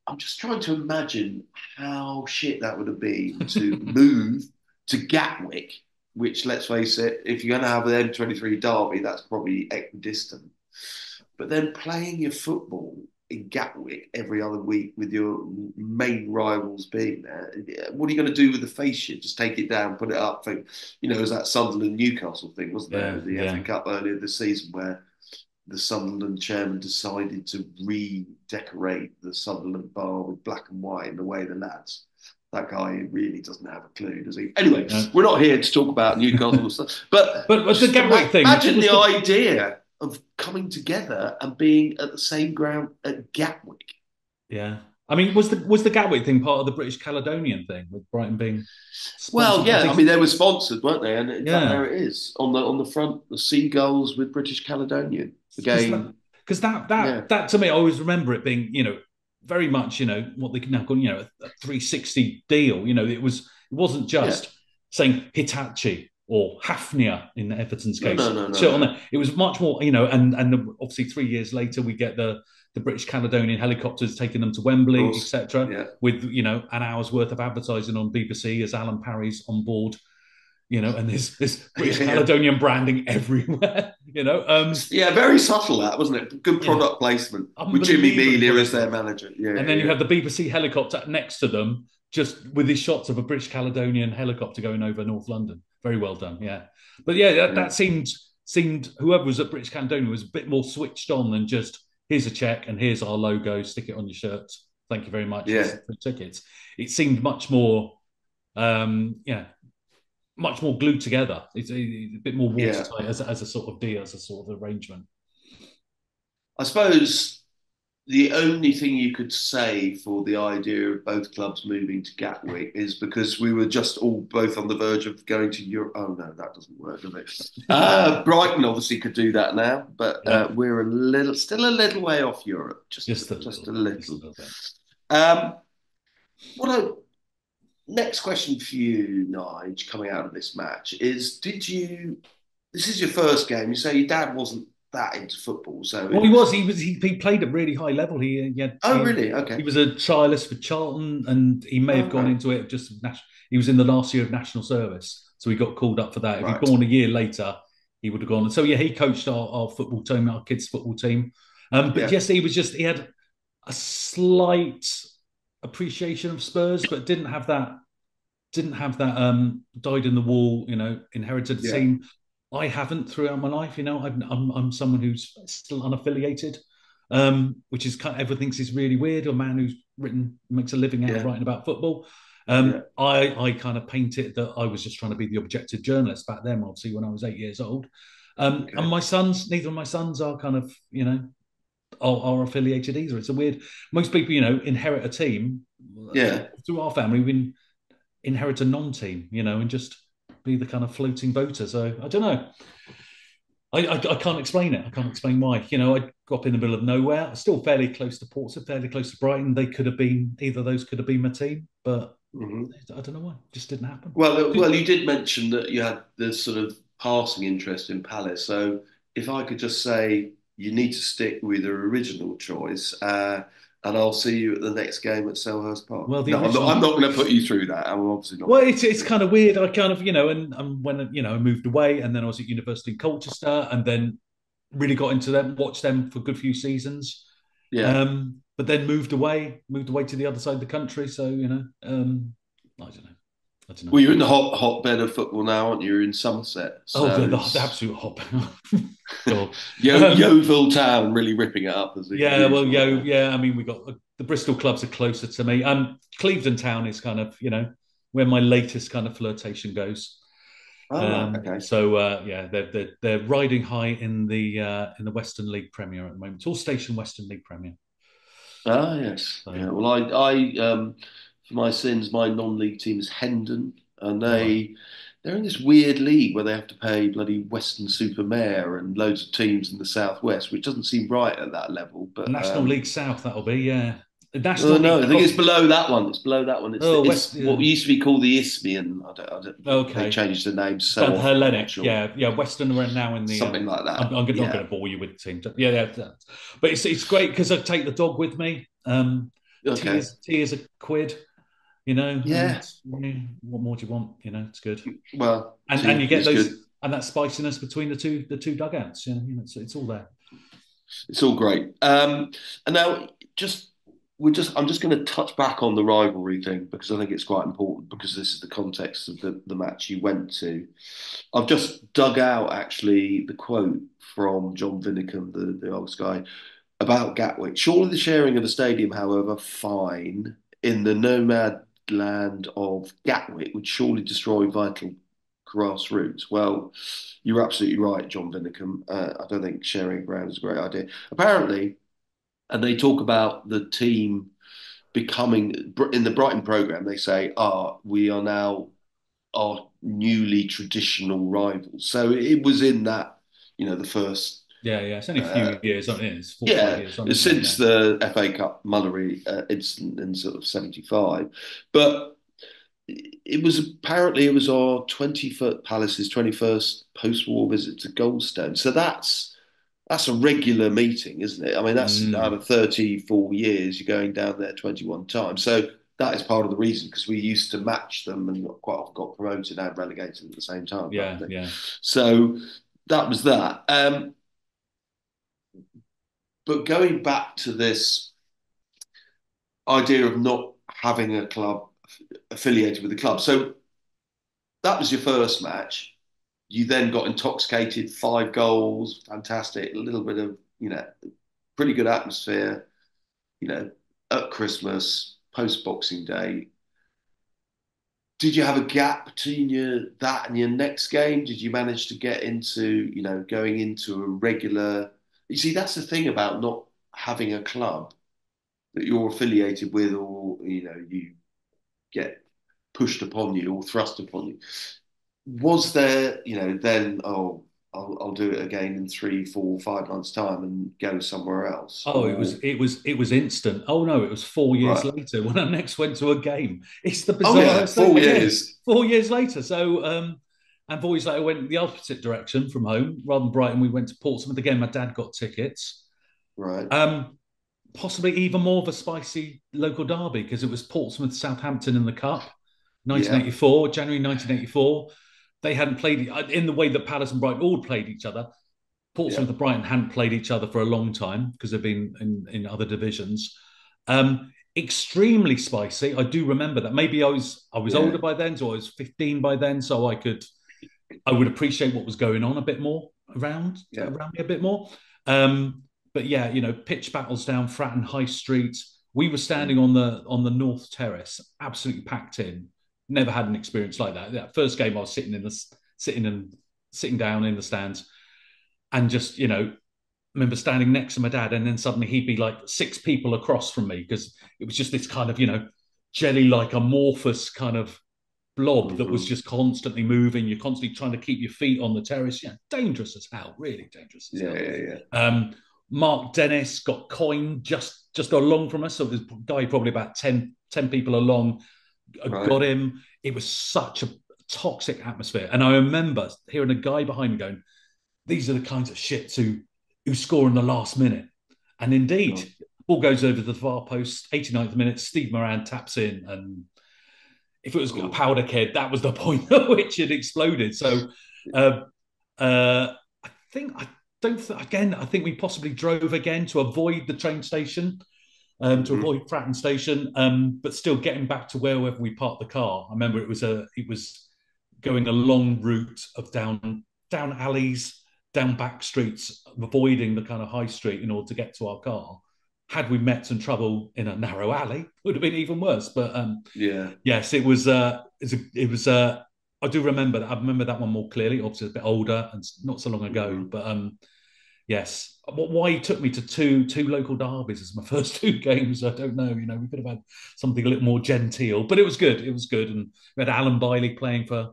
I'm just trying to imagine how shit that would have been to move to Gatwick, which, let's face it, if you're going to have an M23 derby, that's probably equidistant. But then playing your football in Gatwick every other week with your main rivals being there, what are you going to do with the fascia? Just take it down, put it up. Think, you know, it was that Sunderland Newcastle thing, wasn't it? The FA Cup earlier this season where the Sunderland chairman decided to redecorate the Sunderland bar with black and white in the way of the lads. That guy really doesn't have a clue, does he? Anyway, we're not here to talk about Newcastle stuff. But the Gatwick thing. Imagine the idea of coming together and being at the same ground at Gatwick. Yeah. I mean, was the Gatwick thing part of the British Caledonian thing with Brighton being sponsored? Well, yeah, I mean, they were sponsored, weren't they? And there it is. On the front, the seagulls with British Caledonian. The game. Because that to me, I always remember it being, you know, very much, you know, what they can now call, you know, a 360 deal. You know, it wasn't just saying Hitachi or Hafnia in Everton's case. No. So on that, it was much more, you know, and obviously 3 years later we get the British Caledonian helicopters taking them to Wembley, etc. Yeah. With, you know, an hour's worth of advertising on BBC as Alan Parry's on board, you know, and there's British Caledonian branding everywhere, you know. Very subtle that, wasn't it? Good product placement with Jimmy Mealy as their manager. Yeah, and then you have the BBC helicopter next to them, just with these shots of a British Caledonian helicopter going over North London. Very well done, yeah. But that seemed whoever was at British Caledonia was a bit more switched on than just here's a check and here's our logo, stick it on your shirt. Thank you very much for tickets. It seemed much more, much more glued together. It's a bit more watertight as a sort of deal, as a sort of arrangement. I suppose the only thing you could say for the idea of both clubs moving to Gatwick is because we were just all both on the verge of going to Europe. Oh, no, that doesn't work, does it? Brighton obviously could do that now, but we're still a little way off Europe. Just a little bit. Next question for you, Nige, coming out of this match is, this is your first game, you say your dad wasn't that into football. So he played at really high level. Really? Okay. He was a trialist for Charlton, and he may have gone into it just. He was in the last year of national service, so he got called up for that. If he'd gone a year later, he would have gone. And so he coached our football team, our kids' football team. He had a slight appreciation of Spurs, but didn't have that dyed in the wool, you know, inherited team. I haven't throughout my life, you know. I'm someone who's still unaffiliated, which is kind of, everyone thinks is really weird. A man who's makes a living out of writing about football. I kind of painted that I was just trying to be the objective journalist back then, obviously, when I was 8 years old. And my sons, neither of my sons are kind of, you know, are affiliated either. It's a weird. Most people, you know, inherit a team. Yeah. Through our family, we inherit a non-team, you know, and just be the kind of floating voter. So I don't know. I can't explain it. I can't explain why. You know, I grew up in the middle of nowhere. I'm still fairly close to Portsmouth, fairly close to Brighton. They could have been, either of those could have been my team, but I don't know why. It just didn't happen. Well, you did mention that you had this sort of passing interest in Palace. So if I could just say, you need to stick with your original choice. And I'll see you at the next game at Selhurst Park. Well, I'm not going to put you through that. I'm obviously not. Well, it's kind of weird. I kind of, you know, and when, you know, I moved away and then I was at university in Colchester and then really got into them, watched them for a good few seasons. Yeah. But then moved away to the other side of the country. So, you know, I don't know. Well, you're in the hotbed of football now, aren't you? You're in Somerset. So the absolute hotbed. Yeovil Town really ripping it up. I mean, we got the Bristol clubs are closer to me. Clevedon Town is kind of, you know, where my latest kind of flirtation goes. Okay. So they're riding high in the Western League Premier at the moment. It's all station Western League Premier. Ah, yes. So, yeah. Well, I for my sins, my non-league team is Hendon, and they're in this weird league where they have to pay bloody Western Super Mare and loads of teams in the southwest, which doesn't seem right at that level. But National League South, that'll be National. I think it's below that one. It's what used to be called the Isthmian. They changed the name. So Hellenic. Sure. Yeah. Western are now in the something like that. I'm not going to bore you with the team. Yeah. But it's great because I take the dog with me. Okay. Tea is £1. You know, what more do you want? You know, it's good. Well, and you get those good. And that spiciness between the two dugouts. You know, it's all there. It's all great. And now I'm just going to touch back on the rivalry thing, because I think it's quite important, because this is the context of the match you went to. I've just dug out, actually, the quote from John Vennicombe, the old guy, about Gatwick. Surely the sharing of a stadium, however fine, in the nomad land of Gatwick would surely destroy vital grassroots. Well, you're absolutely right, John Vennicombe. I don't think sharing ground is a great idea. Apparently, and they talk about the team becoming, in the Brighton programme, they say, we are now our newly traditional rivals. So it was in that, the first... Yeah, it's only a few years, isn't it? It's 4 years, since the FA Cup Mullery incident in sort of 75. But it was our Palace's 21st post-war visit to Goldstone. So that's a regular meeting, isn't it? I mean, that's out of 34 years, you're going down there 21 times. So that is part of the reason, because we used to match them and quite often got promoted and relegated at the same time. Yeah. So that was that. But going back to this idea of not having a club affiliated with the club. So that was your first match. You then got intoxicated, 5 goals, fantastic, a little bit of, pretty good atmosphere, at Christmas, post-Boxing Day. Did you have a gap between that and your next game? Did you manage to get into, going into a regular... You see, that's the thing about not having a club that you're affiliated with, or, you get pushed upon you or thrust upon you. Was there, then, I'll do it again in 3, 4, 5 months' time and go somewhere else? It was instant. Oh no, it was 4 years later when I next went to a game. It's the bizarre. Oh, yeah. Four years. 4 years later. So, and 4 years later, I went the opposite direction from home. Rather than Brighton, we went to Portsmouth again. My dad got tickets. Right. Possibly even more of a spicy local derby, because it was Portsmouth Southampton in the Cup, 1984, January 1984. They hadn't played in the way that Palace and Brighton all played each other. Portsmouth and Brighton hadn't played each other for a long time because they've been in other divisions. Extremely spicy. I do remember that. Maybe I was older by then, so I was 15 by then, so I would appreciate what was going on a bit more around me a bit more. But yeah, pitch battles down Fratton High Street. We were standing on the North Terrace, absolutely packed in. Never had an experience like that. That first game, I was sitting down in the stands, and just remember standing next to my dad, and then suddenly he'd be like 6 people across from me, because it was just this kind of jelly-like amorphous kind of blob that was just constantly moving. You're constantly trying to keep your feet on the terrace. Yeah, dangerous as hell, really dangerous as hell. Yeah. Mark Dennis got coined just along from us, so this guy probably about 10 people along. Got him. It was such a toxic atmosphere. And I remember hearing a guy behind me going, these are the kinds of shits who score in the last minute. And indeed, ball goes over the far post, 89th minute, Steve Moran taps in. And if it was a powder keg, that was the point at which it exploded. So I think we possibly drove again to avoid the train station. To avoid Fratton Station, but still getting back to wherever we parked the car. I remember it was going a long route of down alleys, down back streets, avoiding the kind of high street in order to get to our car. Had we met some trouble in a narrow alley, it would have been even worse. But I do remember that. I remember that one more clearly. Obviously, a bit older and not so long ago, but. Yes. Why he took me to two local derbies as my first 2 games, I don't know. We could have had something a little more genteel, but it was good. It was good. And we had Alan Biley playing for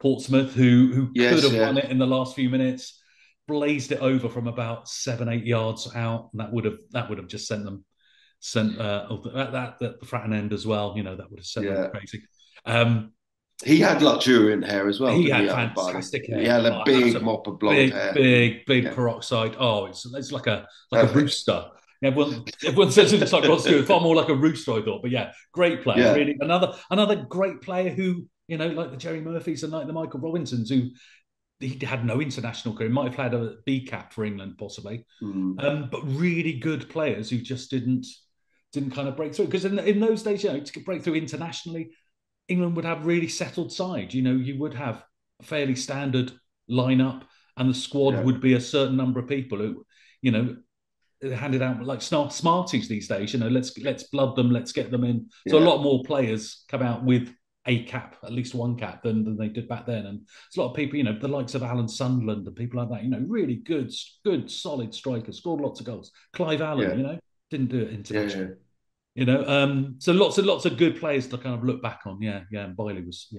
Portsmouth, who could have won it in the last few minutes, blazed it over from about 7-8 yards out, and that would have just sent them the Fratton end as well. That would have sent them crazy. He had luxuriant hair as well. He had fantastic hair. He had a big mop of blonde hair. Big peroxide. Oh, it's like a rooster. Everyone says it's like Rod Stewart. Far more like a rooster, I thought. But yeah, great player. Yeah. Really, another great player who, like the Jerry Murphys and like the Michael Robinsons, who he had no international career. He might have played a B cap for England, possibly. But really good players who just didn't kind of break through. Because in those days, you know, to break through internationally, England would have really settled side. You know, you would have a fairly standard lineup, and the squad would be a certain number of people who, you know, handed out like Smarties these days. You know, let's blood them, let's get them in. So a lot more players come out with a cap, at least one cap, than they did back then. And it's a lot of people, you know, the likes of Alan Sunderland and people like that, you know, really good, solid strikers, scored lots of goals. Clive Allen, you know, didn't do it internationally. You know, so lots of good players to kind of look back on. And Biley was,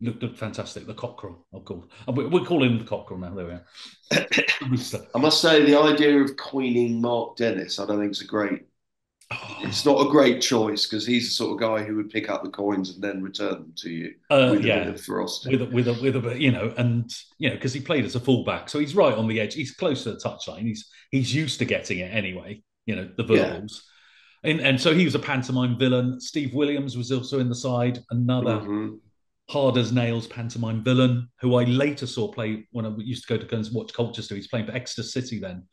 looked fantastic. The Cockerel, of course. We're calling him the Cockerel now. There we are. I must say, the idea of coining Mark Dennis, I don't think it's a great... It's not a great choice, because he's the sort of guy who would pick up the coins and then return them to you with a bit of ferocity. With a bit, you know, and, you know, because he played as a fullback, so he's right on the edge. He's close to the touchline. He's used to getting it anyway, you know, the verbals. Yeah. And so he was a pantomime villain. Steve Williams was also in the side, another hard-as-nails pantomime villain, who I later saw play when I used to go to watch Colchester. He's playing for Exeter City then.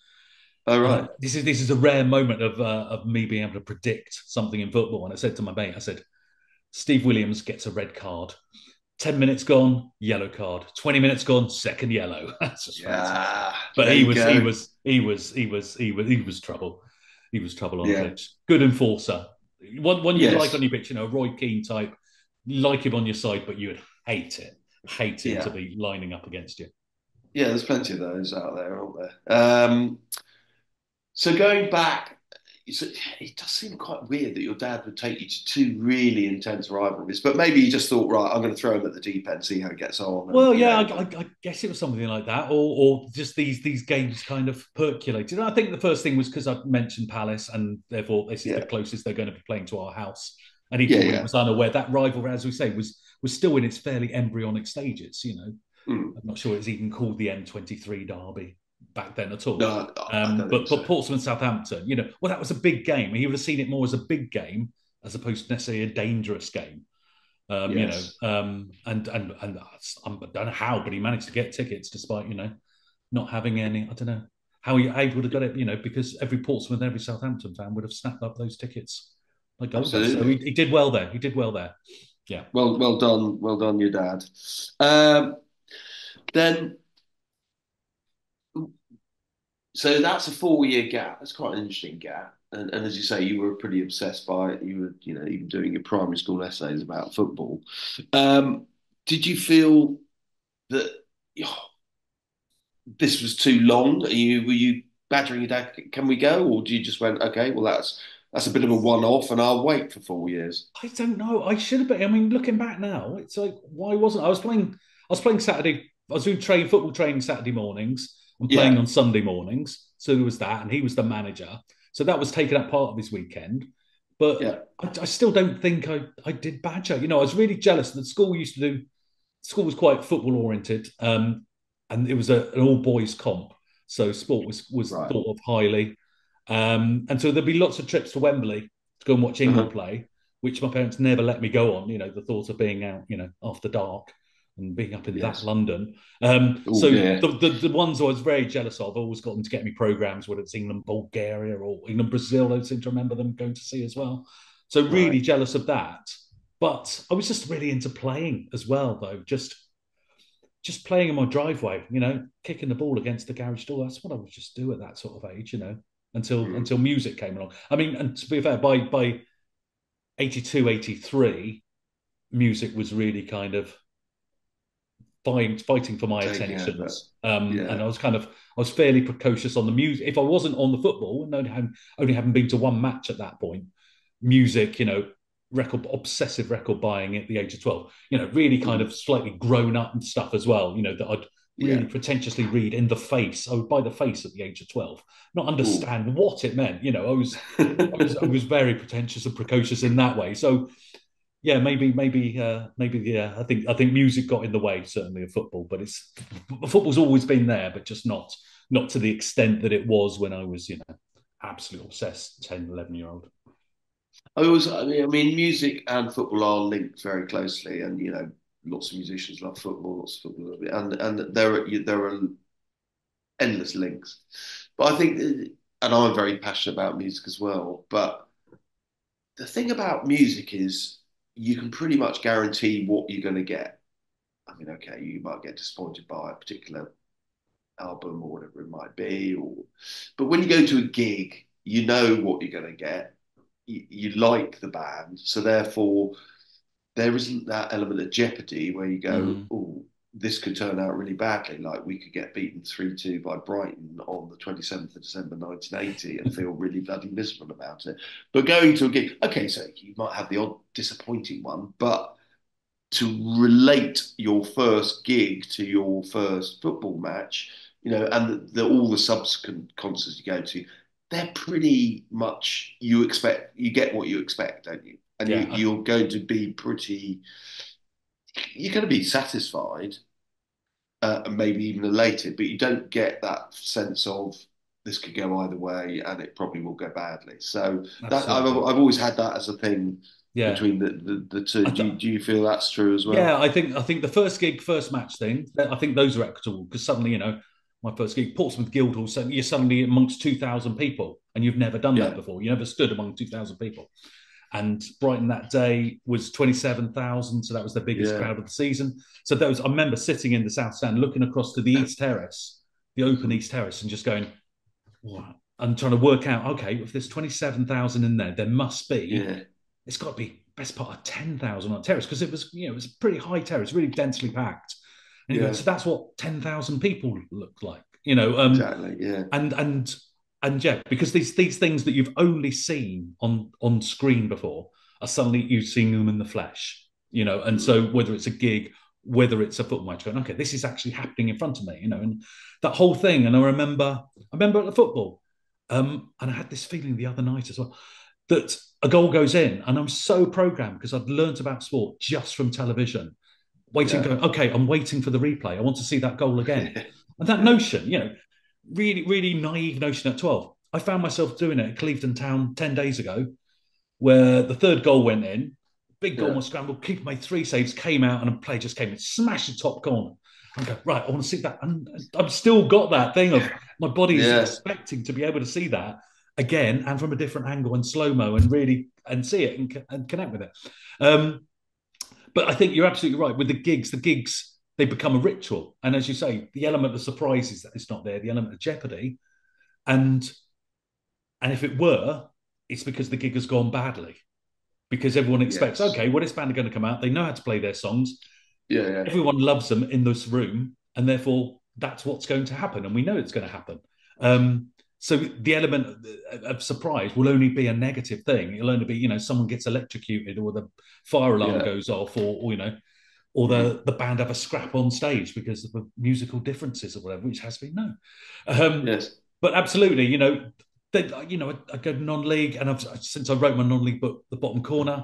Oh, right. This is a rare moment of me being able to predict something in football. And I said to my mate, I said, Steve Williams gets a red card. 10 minutes gone, yellow card. 20 minutes gone, second yellow. That's just fantastic. But he was trouble. He was trouble on the pitch. Good enforcer. One you'd like on your pitch, you know, a Roy Keane type. Like him on your side, but you would hate it. Hate him to be lining up against you. Yeah, there's plenty of those out there, aren't there? So going back, it does seem quite weird that your dad would take you to two really intense rivalries, but maybe you just thought, right, I'm going to throw him at the deep end, see how it gets on. Well, I guess it was something like that, or just these games kind of percolated. And I think the first thing was because I mentioned Palace, and therefore this is the closest they're going to be playing to our house. And he probably was unaware. That rivalry, as we say, was still in its fairly embryonic stages, you know. I'm not sure it was even called the M23 derby back then at all. No, but Portsmouth, Southampton, you know, well, that was a big game. He would have seen it more as a big game as opposed to necessarily a dangerous game. You know, and I don't know how, but he managed to get tickets despite, you know, not having any. I don't know how he would have got it, you know, because every Portsmouth, every Southampton fan would have snapped up those tickets. Absolutely. So he did well there. Yeah. Well done, your dad. Then. So that's a 4-year gap. That's quite an interesting gap. And as you say, you were pretty obsessed by it. You were, you know, even doing your primary school essays about football. Did you feel that this was too long? Were you badgering your dad? Can we go? Or do you just went, okay, well, that's a bit of a one-off, and I'll wait for 4 years. I don't know. I should have been. I mean, looking back now, it's like, why wasn't I? I was playing Saturday. I was doing football training Saturday mornings and playing on Sunday mornings. So there was that, and he was the manager. So that was taking up part of his weekend. But I still don't think I did badger. You know, I was really jealous. The school school was quite football-oriented, and it was an all-boys comp. So sport was thought of highly. And so there'd be lots of trips to Wembley to go and watch England play, which my parents never let me go on. You know, the thought of being out, you know, after dark and being up in that London. The ones I was very jealous of, I always got them to get me programmes, whether it's England, Bulgaria or England, Brazil. I seem to remember them going to see as well. So really jealous of that. But I was just really into playing as well, though. Just playing in my driveway, you know, kicking the ball against the garage door. That's what I would just do at that sort of age, you know. Until music came along. I mean, and to be fair, by 82, 83, music was really kind of fighting for my attention. And I was fairly precocious on the music. If I wasn't on the football, and only having been to one match at that point, music, you know, obsessive record buying at the age of 12, you know, really kind of slightly grown up and stuff as well, you know, that I'd really pretentiously read in The Face. I would buy The Face at the age of 12, not understand what it meant. You know, I was very pretentious and precocious in that way. So, yeah, maybe, I think music got in the way certainly of football, but football's always been there, but just not to the extent that it was when I was, you know, absolutely obsessed 10, 11-year-old. I mean, music and football are linked very closely, and you know. lots of musicians love football, lots of footballers, and there are endless links. But I think, and I'm very passionate about music as well, but the thing about music is you can pretty much guarantee what you're going to get. I mean, okay, you might get disappointed by a particular album or whatever it might be, but when you go to a gig, you know what you're going to get. You like the band, so therefore there isn't that element of jeopardy where you go, oh, this could turn out really badly. Like, we could get beaten 3-2 by Brighton on the 27th of December 1980 and feel really bloody miserable about it. But going to a gig, okay, so you might have the odd disappointing one, but to relate your first gig to your first football match, you know, and all the subsequent concerts you go to, they're pretty much, you get what you expect, don't you? And yeah, you're going to be pretty... You're going to be satisfied and maybe even elated, but you don't get that sense of this could go either way and it probably will go badly. So that, I've always had that as a thing between the two. Do you feel that's true as well? Yeah, I think the first gig, first match thing, I think those are equitable, because suddenly, you know, my first gig, Portsmouth Guildhall, so you're suddenly amongst 2,000 people and you've never done that before. You never stood among 2,000 people. And Brighton that day was 27,000, so that was the biggest crowd of the season. So those, I remember sitting in the South Stand, looking across to the East Terrace, the open East Terrace, and just going, "What?" And trying to work out, okay, if there's 27,000 in there must be, it's got to be best part of 10,000 on the terrace, because it was, you know, it was a pretty high terrace, really densely packed. And you go, so that's what 10,000 people look like, you know. Exactly. Yeah. And yeah, because these things that you've only seen on screen before are suddenly you've seen them in the flesh, you know. And so whether it's a gig, whether it's a football match, going, okay, this is actually happening in front of me, you know, and that whole thing. And I remember at the football, and I had this feeling the other night as well, that a goal goes in, and I'm so programmed because I'd learnt about sport just from television, waiting, going, okay, I'm waiting for the replay. I want to see that goal again. And that notion, you know, really, really naive notion at 12. I found myself doing it at Clevedon Town 10 days ago, where the third goal went in, big goal was scrambled, keeper made 3 saves, came out, and a player just came and smashed the top corner. I go, right, I want to see that. And I've still got that thing of my body's expecting to be able to see that again and from a different angle and slow-mo and really and see it and connect with it. But I think you're absolutely right with the gigs. They become a ritual. And as you say, the element of surprise is that it's not there, the element of jeopardy. And if it were, it's because the gig has gone badly. Because everyone expects, okay, well, this band are going to come out. They know how to play their songs. Yeah. Everyone loves them in this room. And therefore, that's what's going to happen. And we know it's going to happen. So the element of surprise will only be a negative thing. It'll only be, you know, someone gets electrocuted or the fire alarm goes off or you know, or the band have a scrap on stage because of the musical differences or whatever, which has been known. But absolutely, you know, I go non-league, and since I wrote my non-league book, The Bottom Corner,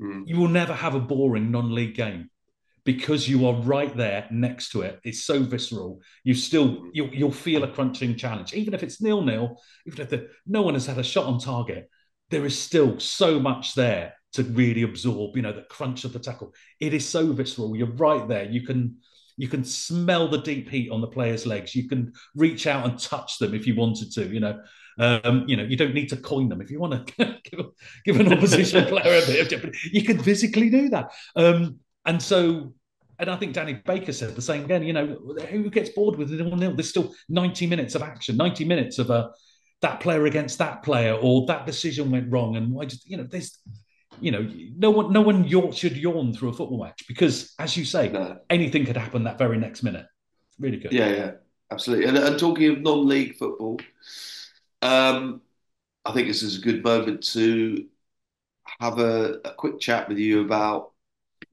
you will never have a boring non-league game because you are right there next to it. It's so visceral. You'll feel a crunching challenge. Even if it's 0-0, even if no one has had a shot on target, there is still so much there to really absorb, you know, the crunch of the tackle. It is so visceral. You're right there. You can smell the deep heat on the player's legs. You can reach out and touch them if you wanted to, you know. You know, you don't need to coin them. If you want to give an opposition player a bit of jeopardy, you can physically do that. And I think Danny Baker said the same again, you know, who gets bored with it 0-0? There's still 90 minutes of action, 90 minutes of that player against that player, or that decision went wrong. And why just, you know, there's... You know, no one should yawn through a football match because, as you say, anything could happen that very next minute. Really good. Yeah, absolutely. And talking of non-league football, I think this is a good moment to have a quick chat with you about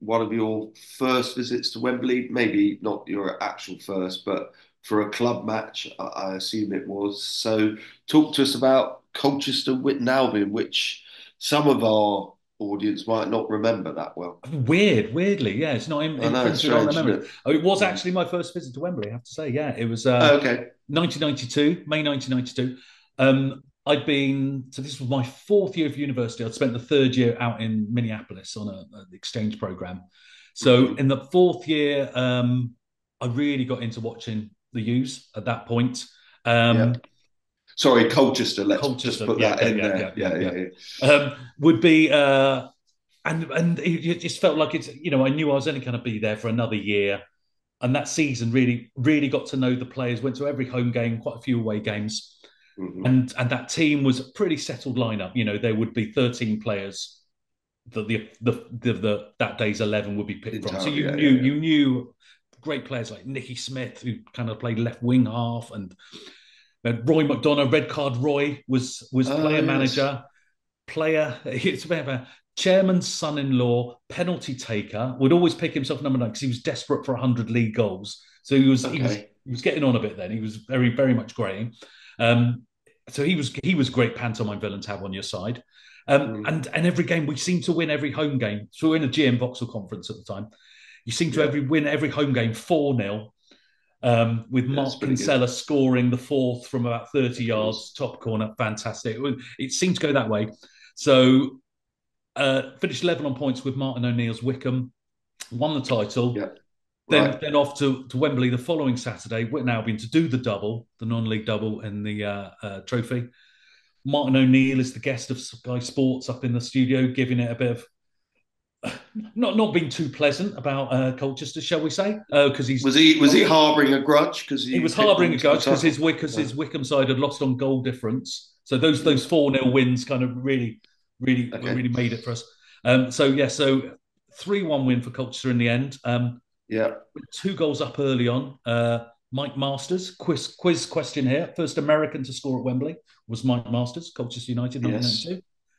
one of your first visits to Wembley. Maybe not your actual first, but for a club match, I assume it was. So talk to us about Colchester Whitton Albion, which some of our audience might not remember that well. Weirdly, yeah. It's not in principle, I don't remember. It was actually my first visit to Wembley, I have to say. Yeah, it was 1992, May 1992. this was my fourth year of university. I'd spent the third year out in Minneapolis on an exchange program. So in the fourth year, I really got into watching the U's at that point. Sorry, Colchester, just put that in there. Yeah. Would be, and it just felt like it's, you know, I knew I was only going to be there for another year. And that season really, really got to know the players, went to every home game, quite a few away games. Mm-hmm. And that team was a pretty settled lineup. You know, there would be 13 players that the that day's 11 would be picked from. So you knew great players like Nicky Smith, who kind of played left wing half, and Roy McDonough. Red Card Roy was player manager, player. It's whatever. Chairman's son-in-law, penalty taker, would always pick himself number 9 because he was desperate for 100 league goals. So he was getting on a bit then. He was very, very much greying. So he was great pantomime villain to have on your side, and every game we seemed to win every home game. So we were in a GM Vauxhall Conference at the time. You seemed to win every home game 4-0, with Mark Kinsella scoring the fourth from about 30 yards, top corner, fantastic. It seemed to go that way. So finished level on points with Martin O'Neill's Wickham, won the title. Yeah. Then off to Wembley the following Saturday, Whitton Albion to do the double, the non-league double and the trophy. Martin O'Neill is the guest of Sky Sports up in the studio, giving it a bit of not being too pleasant about Colchester, shall we say? Because was he harbouring a grudge? Because he was harbouring a grudge because his Wickham side had lost on goal difference. So those 4-0 wins kind of really made it for us. So 3-1 win for Colchester in the end. Yeah, 2 goals up early on. Mike Masters, quiz question here. First American to score at Wembley was Mike Masters, Colchester United. Yes.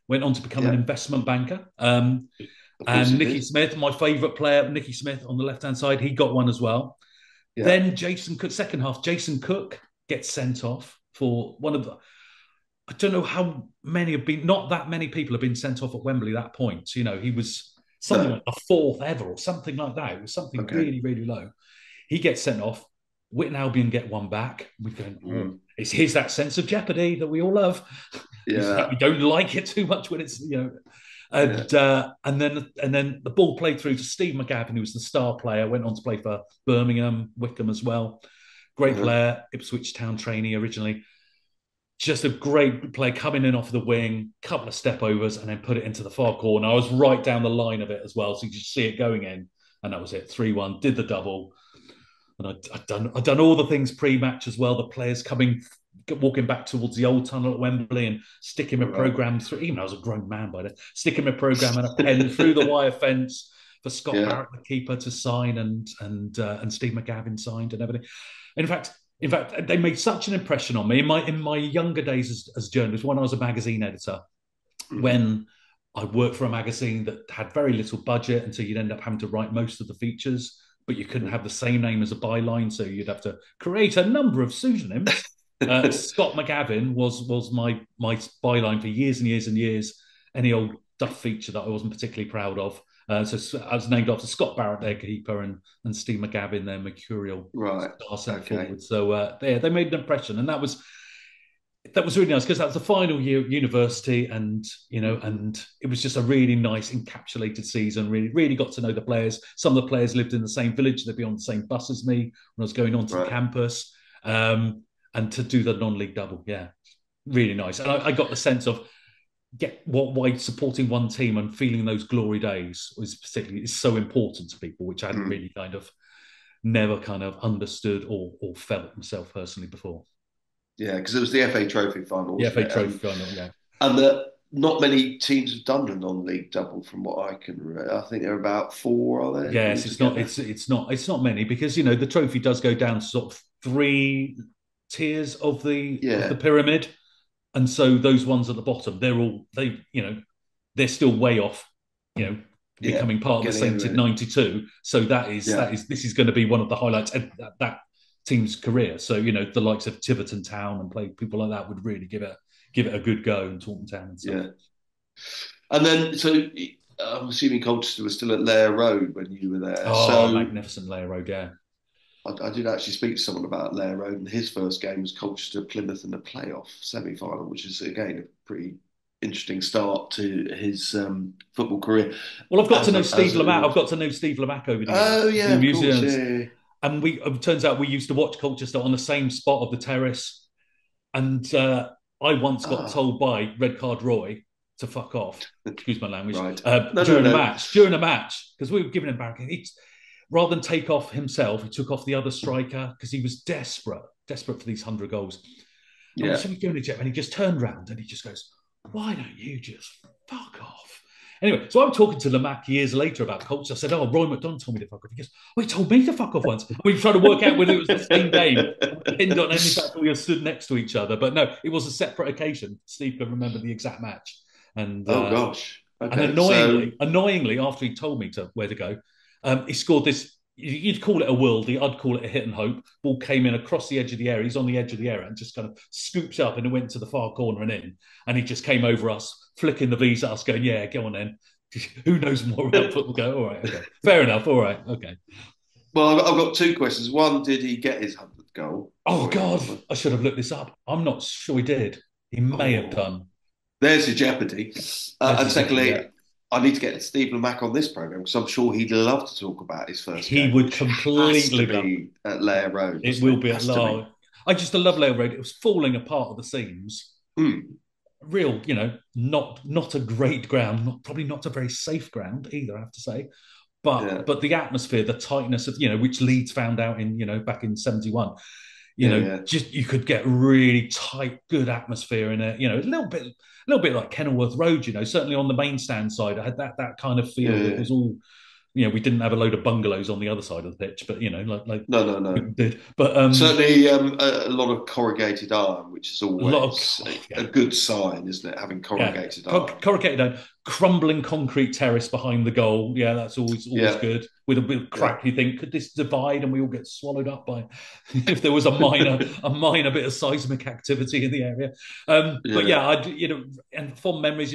Went on to become an investment banker. And Nicky Smith, my favourite player, Nicky Smith on the left-hand side, he got one as well. Yeah. Then Jason Cook, second half, Jason Cook gets sent off for one of the... I don't know how many have been... Not that many people have been sent off at Wembley at that point. You know, he was... Something like the 4th ever or something like that. It was something really, really low. He gets sent off. Whitton Albion get one back. We go, here's that sense of jeopardy that we all love. Yeah. We don't like it too much when it's, you know. And then the ball played through to Steve McGavin, who was the star player, went on to play for Birmingham, Wickham as well. Great player, Ipswich Town trainee originally. Just a great play coming in off the wing, couple of step overs, and then put it into the far corner. I was right down the line of it as well, so you just see it going in, and that was it. 3-1, did the double, and I'd done all the things pre-match as well. The players walking back towards the old tunnel at Wembley and sticking a programme through. Even though I was a grown man by then, sticking a programme and a pen through the wire fence for Scott Barrett, the keeper, to sign, and Steve McGavin signed and everything. And in fact, they made such an impression on me in my younger days as journalist, when I was a magazine editor, when I worked for a magazine that had very little budget, and so you'd end up having to write most of the features, but you couldn't have the same name as a byline, so you'd have to create a number of pseudonyms. Scott McGavin was my byline for years and years and years, any old duff feature that I wasn't particularly proud of. So I was named after Scott Barrett, their keeper, and Steve McGavin, their mercurial star centre forward. So they made an impression, and that was really nice because that was the final year at university, and you know, and it was just a really nice encapsulated season. Really, really got to know the players. Some of the players lived in the same village; they'd be on the same bus as me when I was going on to campus, and to do the non-league double. Yeah, really nice, and I got the sense of. Why supporting one team and feeling those glory days is so important to people, which I hadn't really never understood or felt myself personally before. Yeah, because it was the FA Trophy final. The FA Trophy final, yeah. And not many teams have done a non-league double, from what I can remember. I think there are about 4, are there? Yes, it's not many because you know the trophy does go down sort of 3 tiers of the pyramid. And so those ones at the bottom, they're still way off, you know, becoming part of the Sainted 92. So this is going to be one of the highlights of that team's career. So you know, the likes of Tiverton Town and people like that would really give it a good go in Taunton Town and stuff. Yeah. And then, so I'm assuming Colchester was still at Lair Road when you were there. Oh, magnificent Lair Road, yeah. I did actually speak to someone about Lair Road, and his first game was Colchester Plymouth in the playoff semi-final, which is, again, a pretty interesting start to his football career. Well, I've got to know Steve Lamack. I've got to know Steve Lamack over the museums. And it turns out we used to watch Colchester on the same spot of the terrace. And I once got told by Red Card Roy to fuck off. Excuse my language. Right. During a match, because we were giving him back. Rather than take off himself, he took off the other striker because he was desperate for these 100 goals. And so we're doing a jet, and he just turned round and he just goes, "Why don't you just fuck off?" Anyway, so I'm talking to Lamack years later about Colts. I said, "Oh, Roy McDonald told me to fuck off." He goes, "Oh, he told me to fuck off once." We were trying to work out whether it was the same game. Pinned on any fact that we stood next to each other. But no, it was a separate occasion. Steve can remember the exact match. And gosh. Okay, and annoyingly, after he told me where to go, he scored this, you'd call it a worldie, I'd call it a hit and hope. Ball came in across the edge of the area. He's on the edge of the area and just kind of scoops up, and it went to the far corner and in. And he just came over us, flicking the V's at us, going, "Yeah, go on then." Who knows more about football? Go, all right, okay. Fair enough, all right, okay. Well, I've got two questions. One, did he get his 100th goal? Oh, God, I should have looked this up. I'm not sure he did. He may have done. There's your jeopardy. And secondly... Yeah. I need to get Steve Lamack on this programme because I'm sure he'd love to talk about his first game. He would completely be at Lair Road. It will be at Lair. I just love Lair Road. It was falling apart at the seams. Mm. Real, not a great ground. Probably not a very safe ground either, I have to say. But the atmosphere, the tightness of, which Leeds found out in, back in 71. Just you could get really tight, good atmosphere in it. A little bit like Kenilworth Road. Certainly on the main stand side, I had that kind of feel. Yeah. It was all, we didn't have a load of bungalows on the other side of the pitch, but no, did. But certainly a lot of corrugated iron, which is always a good sign, isn't it? Having corrugated iron, crumbling concrete terrace behind the goal. Yeah, that's always good. With a bit crack, you think, could this divide and we all get swallowed up by if there was a minor bit of seismic activity in the area? But yeah, and fond memories.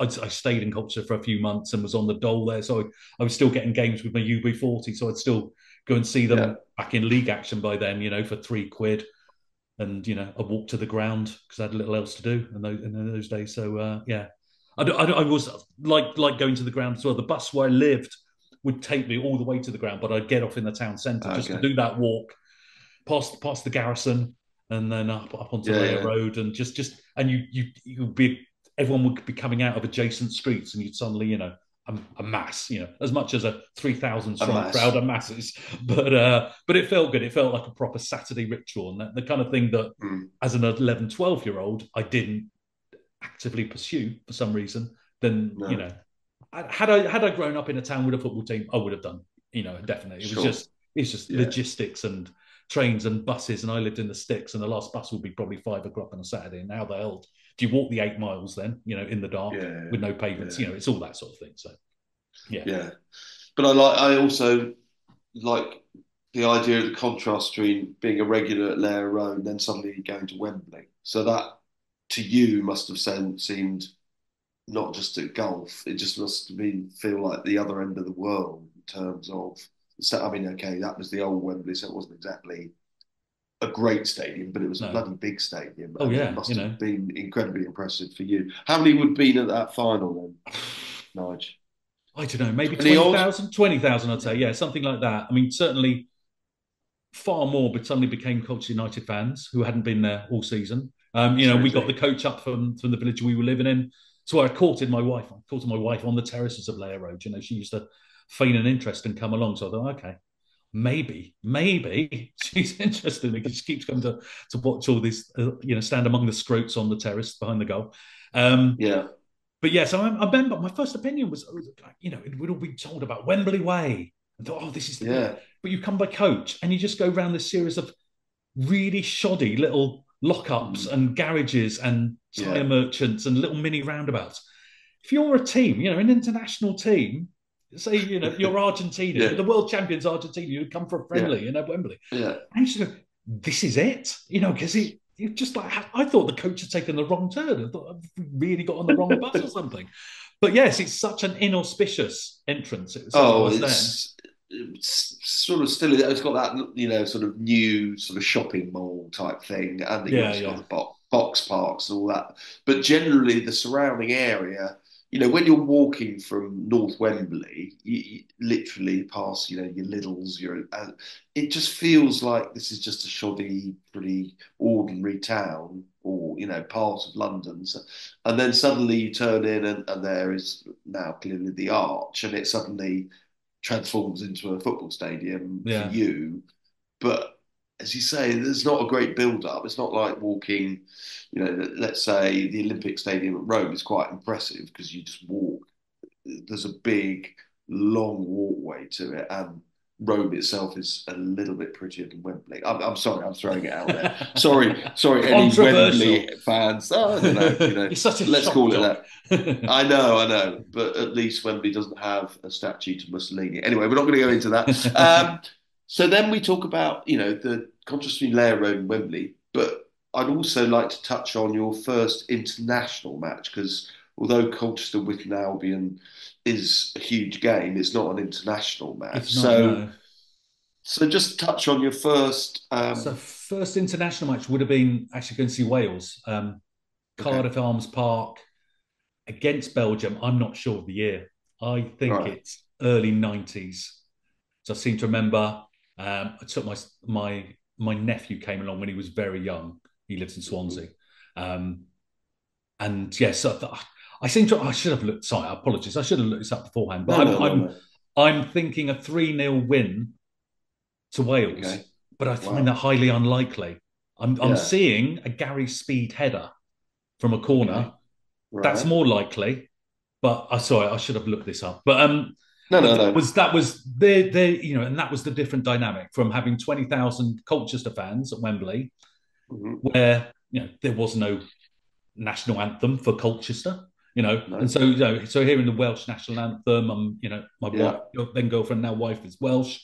I stayed in Colchester for a few months and was on the dole there, so I was still getting games with my UB40, so I'd still go and see them back in league action by then, for £3, and I walked to the ground because I had little else to do in those days. So I was like going to the ground as well. The bus where I lived would take me all the way to the ground, but I'd get off in the town centre just to do that walk past the garrison and then up onto Lair Road, and and everyone would be coming out of adjacent streets, and you'd suddenly a mass, as much as a 3,000 strong crowd of masses, but it felt good. It felt like a proper Saturday ritual, and the kind of thing that as an 11, 12-year-old I didn't actively pursue for some reason. Had I grown up in a town with a football team, I would have done, definitely. It was just logistics and trains and buses, and I lived in the sticks, and the last bus would be probably 5 o'clock on a Saturday. And how the hell do you walk the 8 miles then? In the dark with no pavements. It's all that sort of thing. So, yeah. But I also like the idea of the contrast between being a regular at Lair Road and then suddenly going to Wembley. So that to you must have seemed. Not just at golf, it just must have feel like the other end of the world in terms of. I mean, okay, that was the old Wembley, so it wasn't exactly a great stadium, but it was a bloody big stadium. Oh, It must have been incredibly impressive for you. How many would have been at that final then, Nige? I don't know, maybe 20,000? 20,000, I'd say, something like that. I mean, certainly far more, but suddenly became Colchester United fans who hadn't been there all season. We got the coach up from the village we were living in. So I courted my wife. I courted my wife on the terraces of Lair Road. She used to feign an interest and come along. So I thought, okay, maybe she's interested. She just keeps coming to watch all this, stand among the scroats on the terrace behind the goal. But yeah, so I remember my first opinion was, we'd all be told about Wembley Way. I thought, oh, this is But you come by coach and you just go round this series of really shoddy little lockups and garages and tyre merchants and little mini roundabouts. If you're a team, an international team, say, you're Argentina, the world champions Argentina, you come for a friendly, Wembley. Yeah. And you just go, this is it, because it just like, I thought the coach had taken the wrong turn. I thought I really got on the wrong bus or something. But yes, it's such an inauspicious entrance. It was sort of still, it's got that, you know, sort of new sort of shopping mall type thing, and you've got the box parks and all that. But generally, the surrounding area, you know, when you're walking from North Wembley, you literally pass, you know, your Lidl's, it just feels like this is just a shoddy, pretty ordinary town, or, you know, part of London. So, and then suddenly you turn in, and there is now clearly the Arch, and it suddenly transforms into a football stadium for you. But as you say, there's not a great build-up. It's not like walking, you know, let's say the Olympic Stadium at Rome is quite impressive because you just walk. There's a big, long walkway to it, and Rome itself is a little bit prettier than Wembley. I'm sorry, I'm throwing it out there. sorry, any Wembley fans. Oh, I don't know, you know. It's such a let's call job. It that. I know, but at least Wembley doesn't have a statue to Mussolini. Anyway, we're not going to go into that. So then we talk about, you know, the contrast between Layer Road and Wembley, but I'd also like to touch on your first international match, because although Colchester Wigan Albion is a huge game, it's not an international match. So just touch on your first... So first international match would have been actually going to see Wales. Cardiff Arms Park against Belgium. I'm not sure of the year. I think it's early 90s. So I seem to remember I took my nephew came along when he was very young. He lives in Swansea. And yes, I should have looked. Sorry, apologies. I should have looked this up beforehand. But I'm thinking a 3-0 win to Wales, but I find that highly unlikely. I'm seeing a Gary Speed header from a corner. Right. That's more likely. But I should have looked this up. But that was their, you know, and that was the different dynamic from having 20,000 Colchester fans at Wembley, where, you know, there was no national anthem for Colchester. You know, and so, you know, so hearing the Welsh national anthem, you know, my wife, then girlfriend, now wife, is Welsh,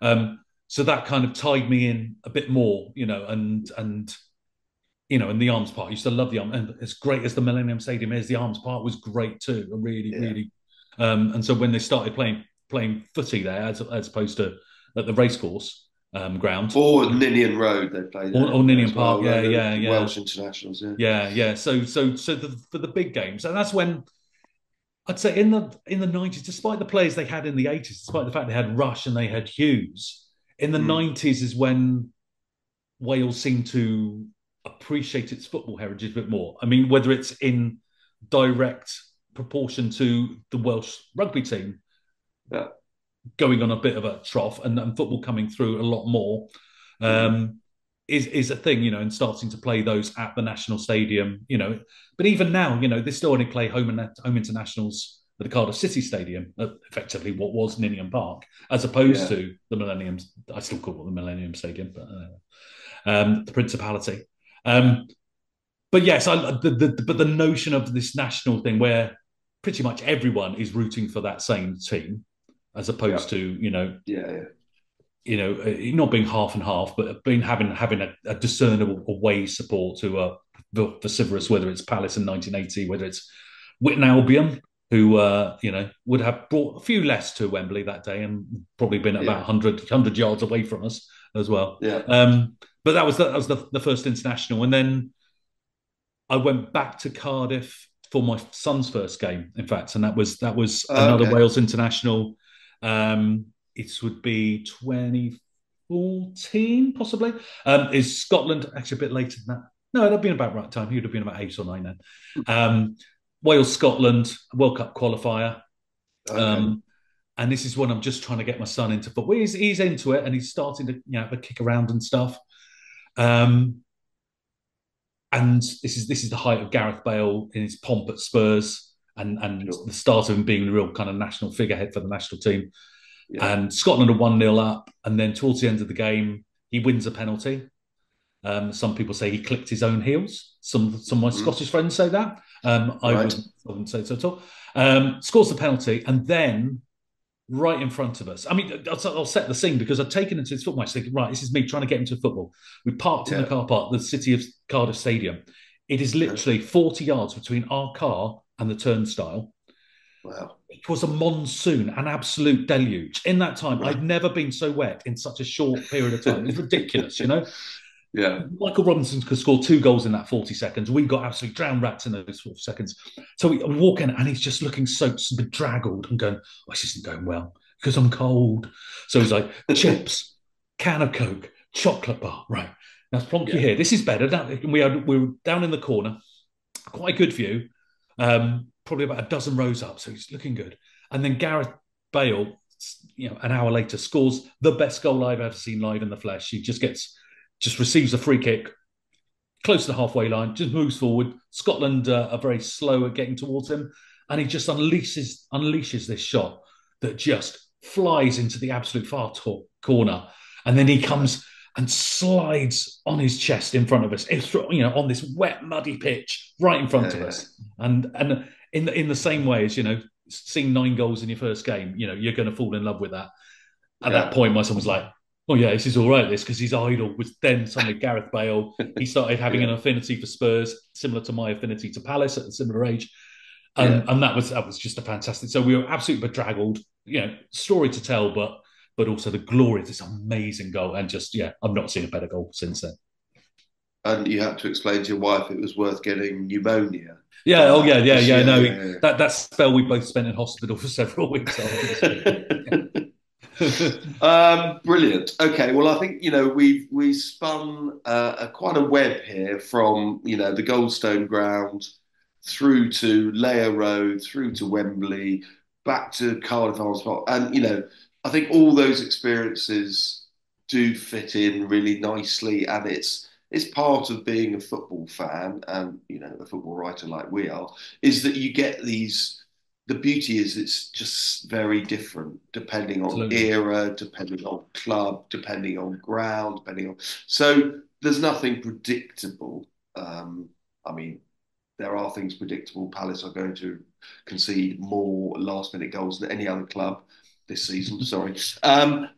so that kind of tied me in a bit more, you know, and you know, and the Arms Park, I used to love the Arms, and as great as the Millennium Stadium is, the Arms Park was great too, really, really. And so when they started playing footy there, as opposed to at the racecourse ground, or Ninian Road, they played, or Ninian Park, Welsh internationals, So for the big games, and that's when I'd say in the 90s, despite the players they had in the 80s, despite the fact they had Rush and they had Hughes, in the 90s is when Wales seemed to appreciate its football heritage a bit more. I mean, whether it's in direct proportion to the Welsh rugby team going on a bit of a trough, and football coming through a lot more, is a thing, you know, and starting to play those at the national stadium, you know. But even now, you know, they still only play home internationals at the Cardiff City Stadium, effectively what was Ninian Park, as opposed to the Millennium. I still call it the Millennium Stadium, but the Principality. But yes, but the notion of this national thing where pretty much everyone is rooting for that same team, as opposed to, you know, you know, not being half and half, but being having a discernible away support to the vociferous, whether it's Palace in 1980, whether it's Wigan Albion, who you know, would have brought a few less to Wembley that day and probably been about 100 yards away from us as well. But that was the first international, and then I went back to Cardiff for my son's first game, in fact, and that was another Wales international. It would be 2014, possibly. Is Scotland actually a bit later than that? No, it'd have been about right time. He would have been about 8 or 9 then. Wales, Scotland, World Cup qualifier, and this is when I'm just trying to get my son into football. He's into it, and he's starting to, you know, have a kick around and stuff. And this is the height of Gareth Bale in his pomp at Spurs, and the start of him being the real kind of national figurehead for the national team. And Scotland are 1-0 up, and then towards the end of the game, he wins a penalty. Some people say he clicked his own heels. Some of my Scottish friends say that. I wouldn't say so at all. Scores the penalty, and then right in front of us. I mean, I'll set the scene, because I've taken him to his football match thinking, right, this is me trying to get him to football. We parked in the car park, the City of Cardiff Stadium. It is literally 40 yards between our car and the turnstile. Wow. It was a monsoon, an absolute deluge. In that time, I'd never been so wet in such a short period of time. It was ridiculous, you know? Yeah. Michael Robinson could score 2 goals in that 40 seconds. We got absolutely drowned rats in those 40 seconds. So we walk in and he's just looking so bedraggled and going, oh, this isn't going well because I'm cold. So he's like, chips, can of Coke, chocolate bar. Right. Now, plonk you here. This is better. We were down in the corner. Quite a good view. Probably about 12 rows up. So he's looking good. And then Gareth Bale, you know, an hour later, scores the best goal I've ever seen live in the flesh. He just receives a free kick, close to the halfway line, just moves forward. Scotland are very slow at getting towards him, and he just unleashes this shot that just flies into the absolute far top corner, and then he comes and slides on his chest in front of us, you know, on this wet, muddy pitch right in front of us, and in the same way as, you know, seeing 9 goals in your first game, you know, you're going to fall in love with that. At that point, my son was like, oh, yeah, this is all right, this, because his idol was then suddenly Gareth Bale. He started having an affinity for Spurs, similar to my affinity to Palace at a similar age. And that was just a fantastic... So we were absolutely bedraggled, you know, story to tell, but also the glory of this amazing goal. And just, I've not seen a better goal since then. And you had to explain to your wife it was worth getting pneumonia. Yeah, oh, yeah. No, that spell we both spent in hospital for several weeks. Brilliant. Okay, well, I think, you know, we spun quite a web here from, you know, the Goldstone Ground through to Layer Road, through to Wembley, back to Cardiff Arms Park, and, you know, I think all those experiences do fit in really nicely, and it's part of being a football fan and, you know, a football writer like we are, is that you get these. The beauty is it's just very different depending on era, depending on club, depending on ground, depending on... So there's nothing predictable. I mean, there are things predictable. Palace are going to concede more last-minute goals than any other club this season, sorry.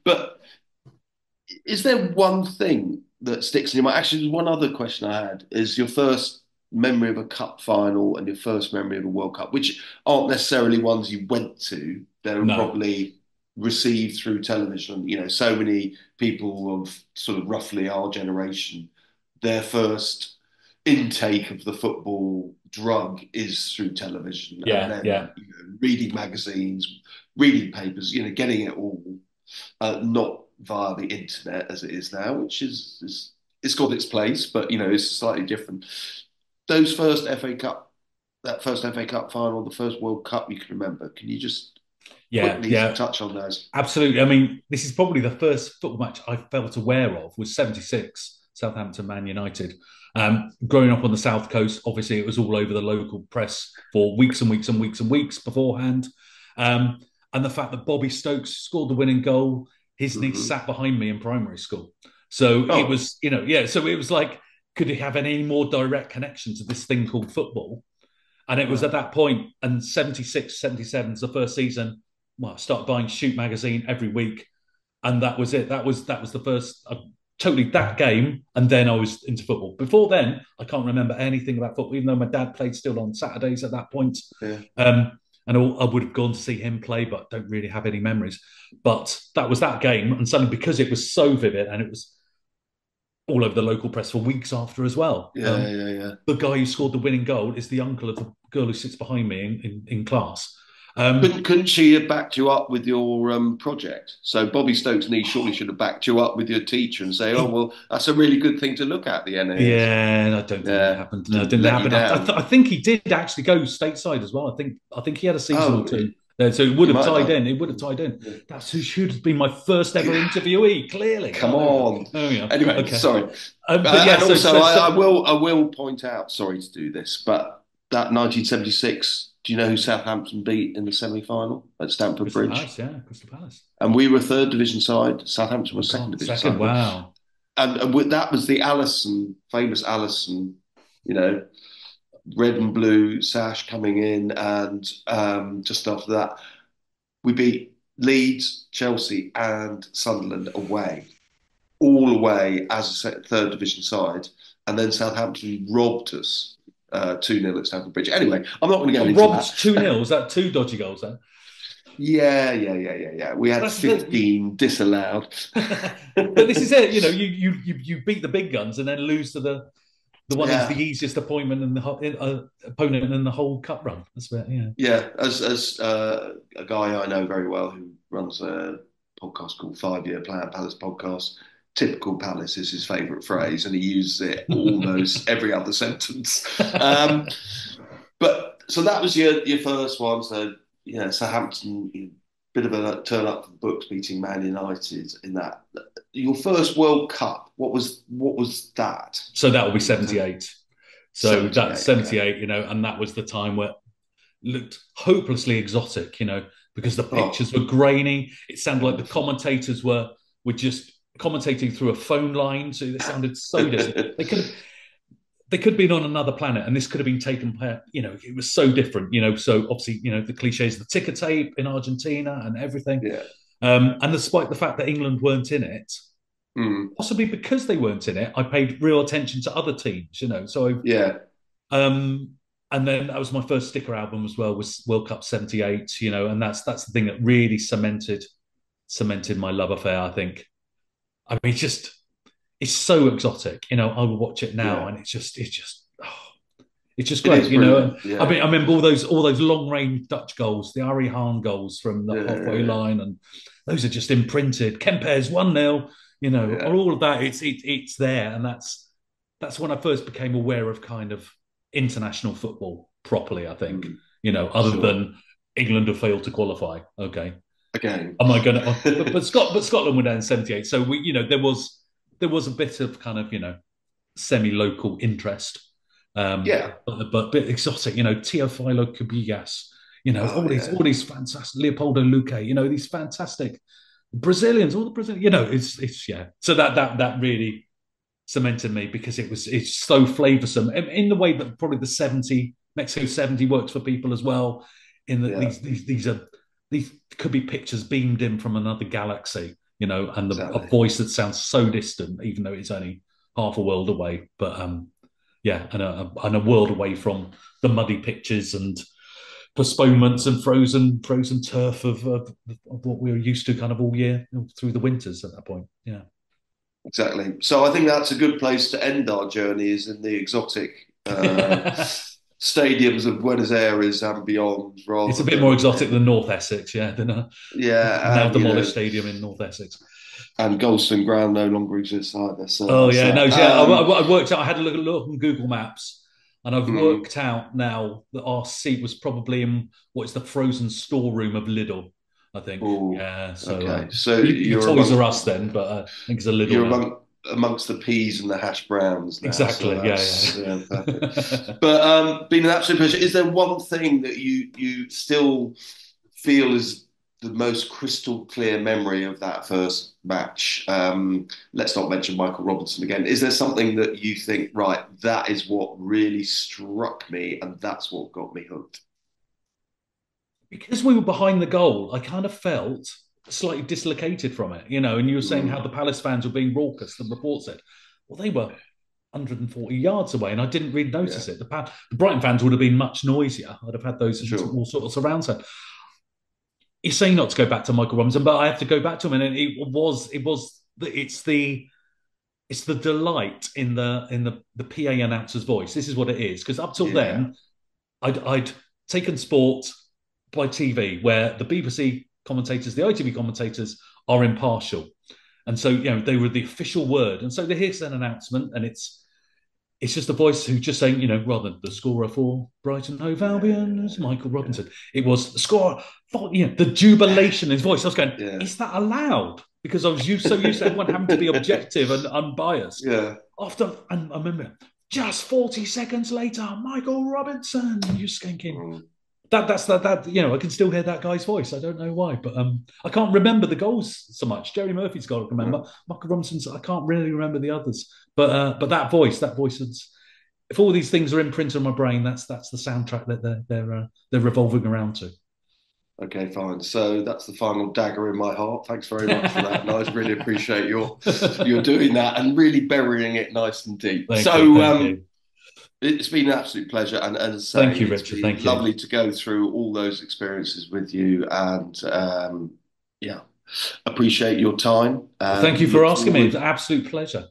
But is there one thing that sticks in your mind? Actually, there's one other question I had, is your first memory of a cup final and your first memory of a World Cup, which aren't necessarily ones you went to. They're probably received through television. You know, so many people of sort of roughly our generation, their first intake of the football drug is through television. And then, you know, reading magazines, reading papers, you know, getting it all, not via the internet as it is now, which is it's got its place, but, you know, it's slightly different. Those first FA Cup, that first FA Cup final, the first World Cup you can remember. Can you just quickly touch on those? Absolutely. I mean, this is probably the first football match I felt aware of was 76, Southampton Man United. Growing up on the South Coast, obviously it was all over the local press for weeks and weeks and weeks and weeks beforehand. And the fact that Bobby Stokes scored the winning goal, his niece sat behind me in primary school. So it was, you know, so it was like, could he have any more direct connection to this thing called football? And it was at that point, and 76, 77 is the first season, well, I started buying Shoot magazine every week. And that was it. That was the first, totally that game. And then I was into football. Before then, I can't remember anything about football, even though my dad played still on Saturdays at that point. And I would have gone to see him play, but don't really have any memories. But that was that game. And suddenly, because it was so vivid and it was all over the local press for weeks after as well. The guy who scored the winning goal is the uncle of the girl who sits behind me in class. Couldn't she have backed you up with your project? So Bobby Stokes' niece surely should have backed you up with your teacher and say, oh, well, that's a really good thing to look at, the NAS. Yeah, I don't think that happened. No, it didn't happen. I think he did actually go stateside as well. I think he had a season or two. So it would have tied in. It would have tied in. That's who should have been my first ever interviewee. Clearly, come on. Anyway, sorry. I will point out. Sorry to do this, but that 1976. Do you know who Southampton beat in the semi-final at Stamford Bridge? Palace, Crystal Palace. And we were third division side. Southampton was second division side. Wow. And that was the Allison, famous Allison. You know. Red and blue sash coming in, and just after that, we beat Leeds, Chelsea, and Sunderland away, all away as a third division side, and then Southampton robbed us 2-0 at Stamford Bridge. Anyway, I'm not going to go into Rob's that. 2-0, was that two dodgy goals then? Yeah. We had 15 disallowed. But this is it, you know, you beat the big guns and then lose to the one that's the easiest opponent in the whole cup run. That's about, yeah. Yeah, as a guy I know very well who runs a podcast called 5-Year Plan, Palace Podcast, typical Palace is his favourite phrase, and he uses it almost every other sentence. But so that was your first one. So yeah, Southampton, bit of a turn up for the books, beating Man United in that. Your first World Cup, what was that? So that will be 78. So that's 78, yeah. You know, and that was the time where it looked hopelessly exotic, you know, because the pictures were grainy. It sounded like the commentators were just commentating through a phone line, so it sounded so distant. They could have been on another planet, and this could have been taken, you know, it was so different, you know, so obviously, you know, the cliches, the ticker tape in Argentina and everything. Yeah. And despite the fact that England weren't in it, possibly because they weren't in it, I paid real attention to other teams, you know, so. Yeah. And then that was my first sticker album as well, was World Cup 78, you know, and that's the thing that really cemented my love affair, I think. I mean, it's so exotic, you know. I will watch it now, and it's just great, you know. Yeah. I mean, I remember all those long range Dutch goals, the Arie Haan goals from the halfway line, and those are just imprinted. Kemper's 1-0, you know, or all of that. It's there, and that's when I first became aware of kind of international football properly. I think, you know, other than England have failed to qualify. Okay. Again, am I going to? But Scotland were down in 78, so we, you know, there was a bit of kind of, you know, semi-local interest, but a bit exotic, you know, Teofilo Cubillas, you know, all these fantastic Leopoldo Luque, you know, these fantastic Brazilians, you know, it's yeah. So that really cemented me because it's so flavoursome in the way that probably the 70 Mexico 70 works for people as well. In that these could be pictures beamed in from another galaxy, you know, and a voice that sounds so distant, even though it's only half a world away. But and a world away from the muddy pitches and postponements and frozen turf of what we were used to kind of all year, you know, through the winters at that point. Yeah, exactly. So I think that's a good place to end our journey, is in the exotic. Stadiums of Buenos Aires and beyond. It's a bit more exotic than North Essex, now demolished stadium in North Essex. And Goldstone Ground no longer exists either. So I worked out. I had a look on Google Maps, and I've worked out now that our seat was probably in what is the frozen storeroom of Lidl, I think. Ooh, yeah. So, okay. So you're Toys R Us then, but I think it's a Lidl. Amongst the peas and the hash browns. Now, exactly, so yeah. But been an absolute pleasure. Is there one thing that you still feel is the most crystal clear memory of that first match? Let's not mention Michael Robinson again. Is there something that you think, right, that is what really struck me and that's what got me hooked? Because we were behind the goal, I kind of felt slightly dislocated from it, you know, and you were saying how the Palace fans were being raucous. The report said, well, they were 140 yards away, and I didn't really notice it. The Brighton fans would have been much noisier. I'd have had those all sort of surround sound. You're saying not to go back to Michael Robinson, but I have to go back to him, and it's the delight in the PA announcer's voice. This is what it is, because up till then, I'd taken sport by TV, where the BBC commentators, the ITV commentators, are impartial, and so, you know, they were the official word, and so they hear an announcement, and it's just a voice who's just saying, you know, rather than the scorer for Brighton and Hove Albion is Michael Robinson, it was the scorer. You know, the jubilation in his voice. I was going, is that allowed? Because I was used to everyone having to be objective and unbiased. Yeah. And I remember just 40 seconds later, Michael Robinson. You're skanking. That's you know, I can still hear that guy's voice. I don't know why, but I can't remember the goals so much. Jerry Murphy's got to remember. Michael Robinson's, I can't really remember the others. But that voice, if all these things are imprinted on my brain, that's the soundtrack that they're revolving around to. Okay, fine. So that's the final dagger in my heart. Thanks very much for that, Nige. Really appreciate your doing that and really burying it nice and deep. Thank you. It's been an absolute pleasure, and as I say, thank you, Richard. Thank you. Lovely to go through all those experiences with you, and yeah, appreciate your time. Well, thank you for asking me. It was an absolute pleasure.